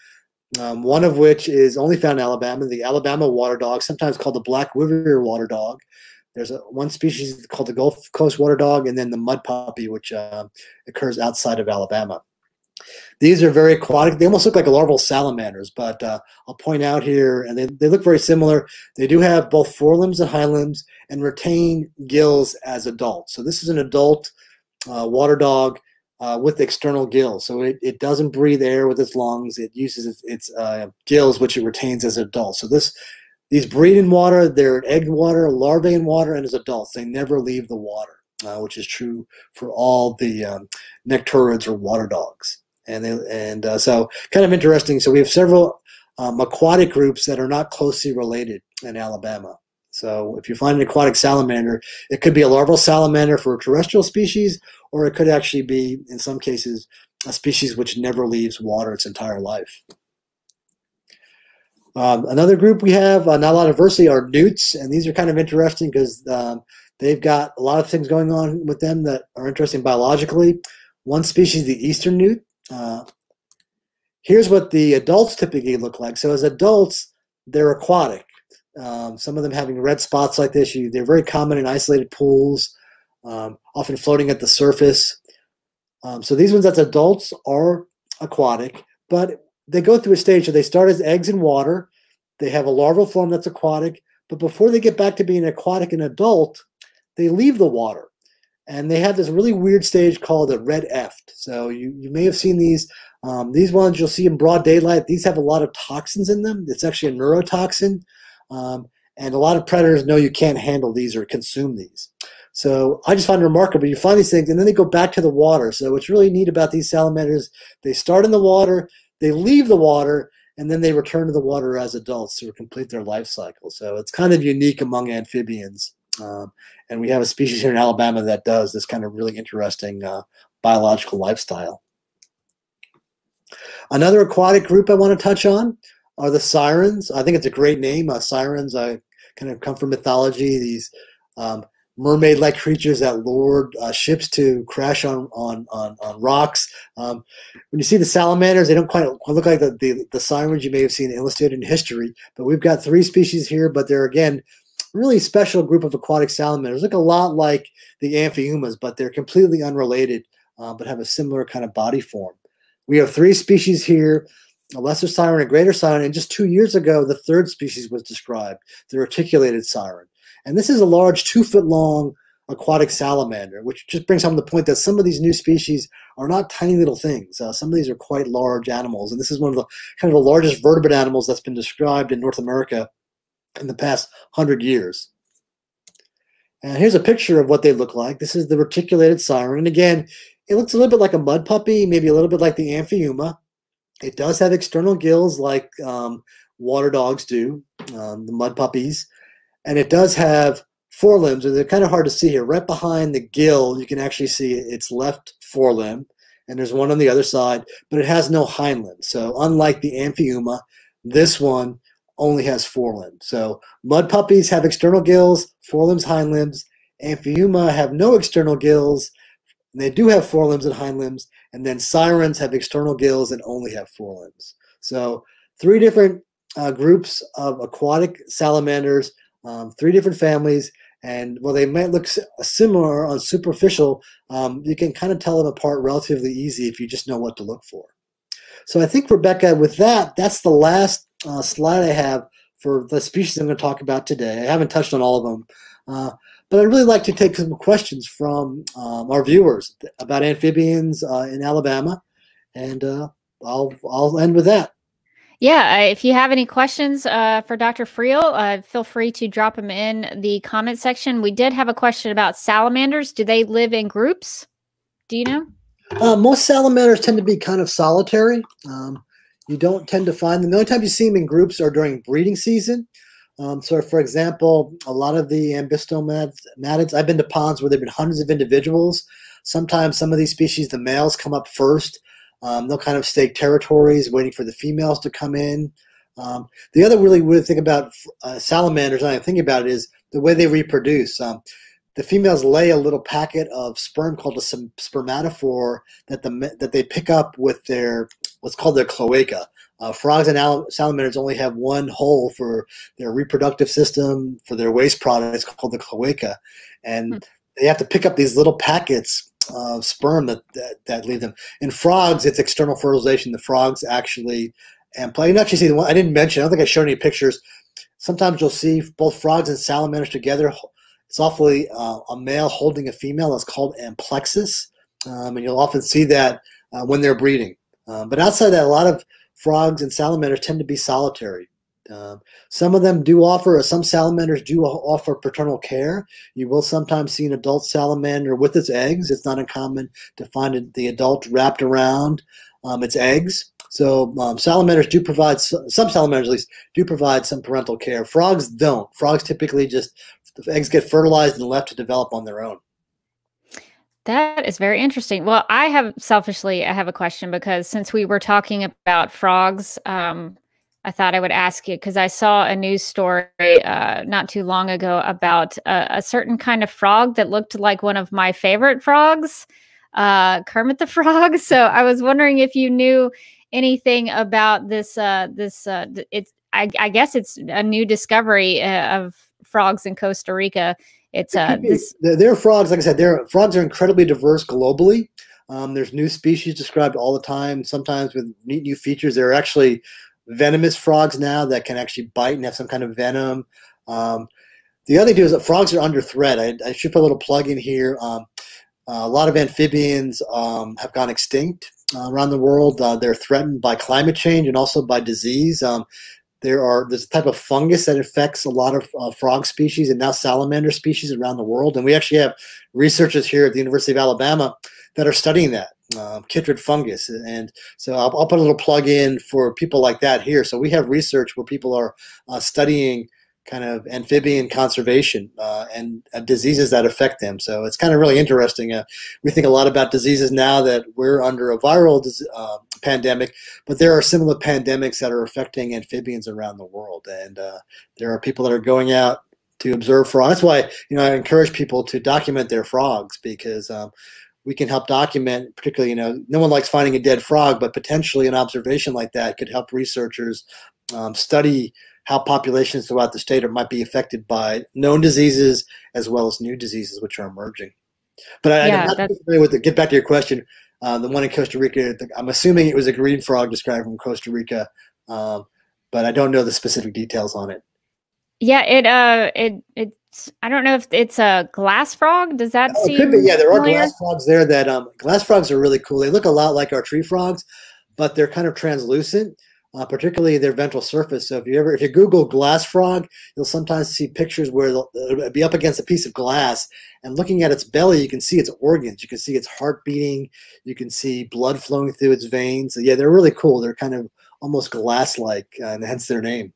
um, one of which is only found in Alabama, the Alabama water dog, sometimes called the Black River water dog. There's a, one species called the Gulf Coast water dog, and then the mud puppy, which uh, occurs outside of Alabama. These are very aquatic. They almost look like larval salamanders, but uh, I'll point out here, and they, they look very similar. They do have both forelimbs and hind limbs and retain gills as adults. So this is an adult uh, water dog uh, with external gills. So it, it doesn't breathe air with its lungs. It uses its, its uh, gills, which it retains as an adult. So this these breed in water. They're in egg water, larvae in water, and as adults. They never leave the water, uh, which is true for all the um, Necturidae or water dogs. And they, and uh, so kind of interesting. So we have several um, aquatic groups that are not closely related in Alabama. So if you find an aquatic salamander, it could be a larval salamander for a terrestrial species, or it could actually be, in some cases, a species which never leaves water its entire life. Um, another group we have, uh, not a lot of diversity, are newts, and these are kind of interesting because um, they've got a lot of things going on with them that are interesting biologically. One species, the eastern newt. Uh, here's what the adults typically look like. So as adults, they're aquatic. Um, some of them having red spots like this. You, they're very common in isolated pools, um, often floating at the surface. Um, so these ones as adults are aquatic, but they go through a stage. So they start as eggs in water. They have a larval form that's aquatic, but before they get back to being aquatic and adult, they leave the water. And they have this really weird stage called a red eft. So you, you may have seen these. Um, these ones you'll see in broad daylight. These have a lot of toxins in them. It's actually a neurotoxin. Um, and a lot of predators know you can't handle these or consume these. So I just find it remarkable. You find these things, and then they go back to the water. So what's really neat about these salamanders, they start in the water, they leave the water, and then they return to the water as adults to complete their life cycle. So it's kind of unique among amphibians. Um, and we have a species here in Alabama that does this kind of really interesting uh, biological lifestyle. Another aquatic group I want to touch on are the sirens. I think it's a great name. Uh, sirens I kind of come from mythology, these um, mermaid-like creatures that lured uh, ships to crash on, on, on, on rocks. Um, when you see the salamanders, they don't quite look like the, the, the sirens you may have seen illustrated in history, but we've got three species here, but they're, again, really special group of aquatic salamanders. Look a lot like the Amphiumas, but they're completely unrelated, uh, but have a similar kind of body form. We have three species here, a lesser siren, a greater siren, and just two years ago, the third species was described, the reticulated siren. And this is a large two-foot-long aquatic salamander, which just brings home the point that some of these new species are not tiny little things. Uh, some of these are quite large animals, and this is one of the kind of the largest vertebrate animals that's been described in North America in the past hundred years. And here's a picture of what they look like. This is the reticulated siren. And again, it looks a little bit like a mud puppy, maybe a little bit like the Amphiuma. It does have external gills like um, water dogs do, um, the mud puppies. And it does have forelimbs, and they're kind of hard to see here. Right behind the gill, you can actually see its left forelimb, and there's one on the other side, but it has no hind limb. So unlike the Amphiuma, this one only has forelimbs. So mud puppies have external gills, forelimbs, hind limbs. Amphiuma have no external gills, and they do have forelimbs and hind limbs. And then sirens have external gills and only have forelimbs. So three different uh, groups of aquatic salamanders, um, three different families. And while they might look similar on superficial, um, you can kind of tell them apart relatively easy if you just know what to look for. So I think, Rebecca, with that, that's the last Uh, slide I have for the species I'm going to talk about today. I haven't touched on all of them, uh, but I'd really like to take some questions from um, our viewers about amphibians uh, in Alabama, and uh, I'll, I'll end with that. Yeah, if you have any questions uh, for Doctor Friel, uh, feel free to drop them in the comment section. We did have a question about salamanders. Do they live in groups? Do you know? Uh, most salamanders tend to be kind of solitary. Um, You don't tend to find them. The only time you see them in groups are during breeding season. Um, so, for example, a lot of the Ambystomatids, I've been to ponds where there have been hundreds of individuals. Sometimes some of these species, the males come up first. Um, they'll kind of stake territories waiting for the females to come in. Um, the other really weird thing about uh, salamanders, and I'm thinking about it, is the way they reproduce. Um, The females lay a little packet of sperm called a spermatophore that the that they pick up with their what's called their cloaca. Uh, frogs and salamanders only have one hole for their reproductive system, for their waste products, called the cloaca, and hmm. they have to pick up these little packets of sperm that, that that leave them. In frogs, it's external fertilization. The frogs actually, and play. You can actually see the one I didn't mention. I don't think I showed any pictures. Sometimes you'll see both frogs and salamanders together. It's awfully uh, a male holding a female. That's called amplexus, um, and you'll often see that uh, when they're breeding. Um, but outside that, a lot of frogs and salamanders tend to be solitary. Um, some of them do offer, or some salamanders do offer paternal care. You will sometimes see an adult salamander with its eggs. It's not uncommon to find the adult wrapped around um, its eggs. So um, salamanders do provide, some salamanders at least, do provide some parental care. Frogs don't. Frogs typically just, the eggs get fertilized and left to develop on their own. That is very interesting. Well, I have selfishly, I have a question because since we were talking about frogs, um, I thought I would ask you because I saw a news story uh, not too long ago about a, a certain kind of frog that looked like one of my favorite frogs, uh, Kermit the Frog. So I was wondering if you knew anything about this. Uh, this uh, it's I, I guess it's a new discovery uh, of frogs in Costa Rica. It's uh, this they're frogs. Like I said, they're frogs are incredibly diverse globally. Um, there's new species described all the time, sometimes with neat new features. There are actually venomous frogs now that can actually bite and have some kind of venom. Um, the other thing is that frogs are under threat. I, I should put a little plug in here. Um, a lot of amphibians um, have gone extinct uh, around the world. Uh, they're threatened by climate change and also by disease. Um, There are this type of fungus that affects a lot of uh, frog species and now salamander species around the world. And we actually have researchers here at the University of Alabama that are studying that, uh, chytrid fungus. And so I'll, I'll put a little plug in for people like that here. So we have research where people are uh, studying kind of amphibian conservation uh, and uh, diseases that affect them. So it's kind of really interesting. Uh, we think a lot about diseases now that we're under a viral uh, pandemic, but there are similar pandemics that are affecting amphibians around the world. And uh, there are people that are going out to observe frogs. That's why, you know, I encourage people to document their frogs because um, we can help document, particularly, you know, no one likes finding a dead frog, but potentially an observation like that could help researchers um, study how populations throughout the state are, might be affected by known diseases as well as new diseases which are emerging. But I, yeah, I'm not familiar with the, get back to your question, uh, the one in Costa Rica, the, I'm assuming it was a green frog described from Costa Rica, um, but I don't know the specific details on it. Yeah, it, uh, it, it's, I don't know if it's a glass frog. Does that oh, seem could be. Yeah, there familiar? are glass frogs there that, um, glass frogs are really cool. They look a lot like our tree frogs, but they're kind of translucent. Uh, particularly their ventral surface. So if you ever, if you Google glass frog, you'll sometimes see pictures where it'll, it'll be up against a piece of glass and looking at its belly, you can see its organs. You can see its heart beating. You can see blood flowing through its veins. So yeah, they're really cool. They're kind of almost glass-like uh, and hence their name.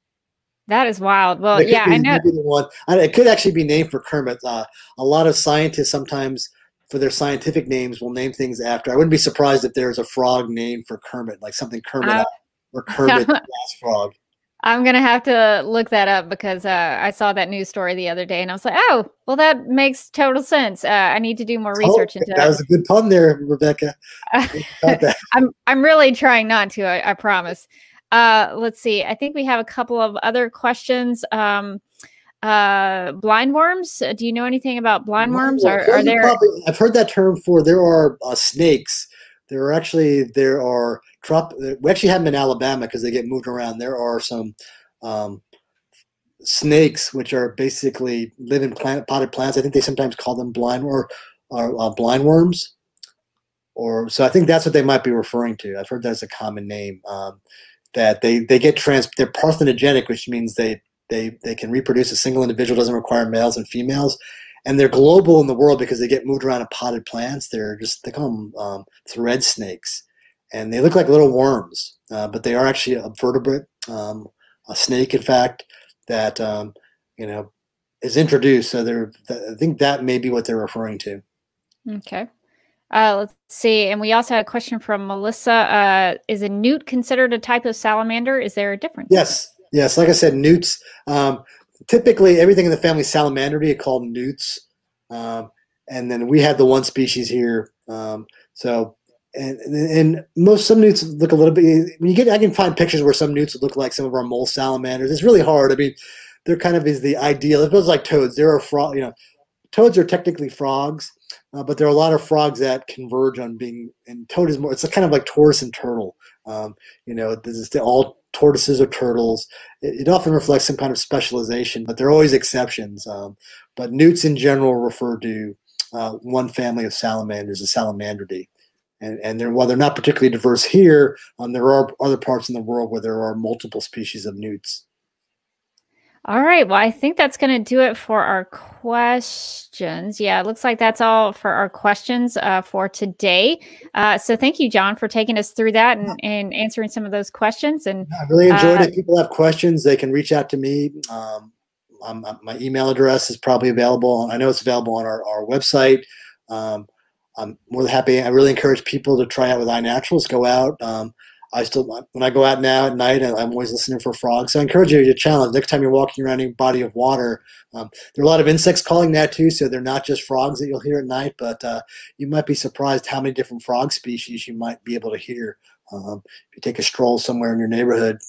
That is wild. Well, yeah, be, I know. One. I, it could actually be named for Kermit. Uh, a lot of scientists sometimes for their scientific names will name things after. I wouldn't be surprised if there's a frog named for Kermit, like something Kermit. Um, Or Kermit the glass frog. I'm gonna have to look that up because uh, I saw that news story the other day and I was like, oh, well, that makes total sense. Uh, I need to do more research oh, into that. That was a good pun there, Rebecca. Uh, I'm I'm really trying not to. I, I promise. Uh, let's see. I think we have a couple of other questions. Um, uh, blindworms. Do you know anything about blindworms? Well, are, are there? Probably, I've heard that term for. There are uh, snakes. There are actually, there are, trop we actually have them in Alabama because they get moved around. There are some um, snakes which are basically live in plant, potted plants. I think they sometimes call them blind or, or uh, blindworms. Or, so I think that's what they might be referring to. I've heard that as a common name. Um, that they, they get trans, they're parthenogenic, which means they, they, they can reproduce. A single individual doesn't require males and females. And they're global in the world because they get moved around in potted plants. They're just, they call them um, thread snakes. And they look like little worms, uh, but they are actually a vertebrate, um, a snake, in fact, that, um, you know, is introduced. So they're, th I think that may be what they're referring to. Okay. Uh, let's see. And we also had a question from Melissa. Uh, is a newt considered a type of salamander? Is there a difference? Yes. Yes. Like I said, newts. Um, Typically, everything in the family Salamandridae are called newts. Um, and then we had the one species here. Um, so, and, and most, some newts look a little bit, when you get, I can find pictures where some newts look like some of our mole salamanders. It's really hard. I mean, they're kind of is the ideal. It feels like toads. There are frog, you know, toads are technically frogs, uh, but there are a lot of frogs that converge on being, and toad is more, it's kind of like tortoise and turtle. Um, you know, this is the, all tortoises or turtles. It, it often reflects some kind of specialization, but there are always exceptions. Um, but newts in general refer to uh, one family of salamanders, the Salamandridae. And, and they're, while they're not particularly diverse here, um, there are other parts in the world where there are multiple species of newts. All right. Well, I think that's going to do it for our questions. Yeah, it looks like that's all for our questions uh, for today. Uh, so thank you, John, for taking us through that and, and answering some of those questions. And I really enjoyed uh, it. If people have questions, they can reach out to me. Um, I'm, I'm, my email address is probably available. I know it's available on our, our website. Um, I'm more than happy. I really encourage people to try out with iNaturalist. Go out. Um, I still, when I go out now at night, I'm always listening for frogs. So I encourage you to challenge. Next time you're walking around any body of water, um, there are a lot of insects calling that too. So they're not just frogs that you'll hear at night, but uh, you might be surprised how many different frog species you might be able to hear um, if you take a stroll somewhere in your neighborhood.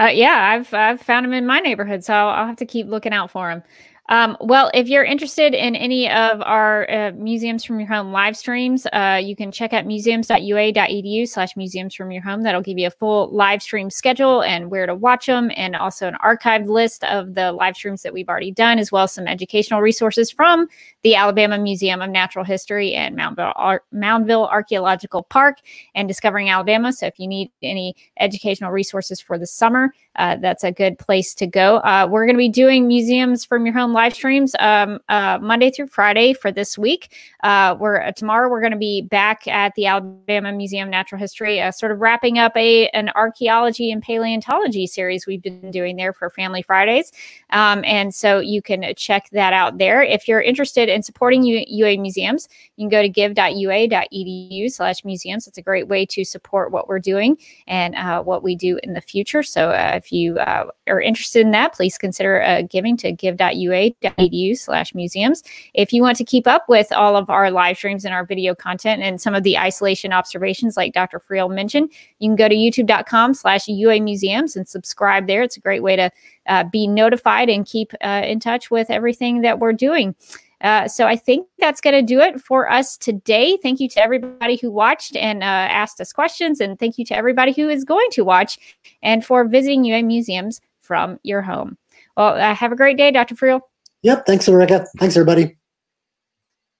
Uh, yeah, I've I've found them in my neighborhood, so I'll have to keep looking out for them. Um, well, if you're interested in any of our uh, Museums From Your Home live streams, uh, you can check out museums dot u a dot e d u slash museums from your home. That'll give you a full live stream schedule and where to watch them, and also an archived list of the live streams that we've already done, as well as some educational resources from the Alabama Museum of Natural History and Moundville, Ar Moundville Archeological Park and Discovering Alabama. So if you need any educational resources for the summer, uh, that's a good place to go. Uh, we're going to be doing Museums From Your Home live streams um, uh, Monday through Friday for this week. Uh, we're uh, tomorrow we're going to be back at the Alabama Museum of Natural History, uh, sort of wrapping up a an archaeology and paleontology series we've been doing there for Family Fridays, um, and so you can check that out there. If you're interested in supporting U A museums, you can go to give dot u a dot e d u slash museums. It's a great way to support what we're doing and uh, what we do in the future. So uh, if you uh, are interested in that, please consider uh, giving to give dot u a dot e d u slash museums. If you want to keep up with all of our live streams and our video content and some of the isolation observations like Doctor Friel mentioned, you can go to youtube dot com slash U A museums and subscribe there. It's a great way to uh, be notified and keep uh, in touch with everything that we're doing. Uh, so I think that's going to do it for us today. Thank you to everybody who watched and uh, asked us questions, and thank you to everybody who is going to watch and for visiting U A Museums From Your Home. Well, uh, have a great day, Doctor Friel. Yep. Thanks, Rebecca. Thanks, everybody.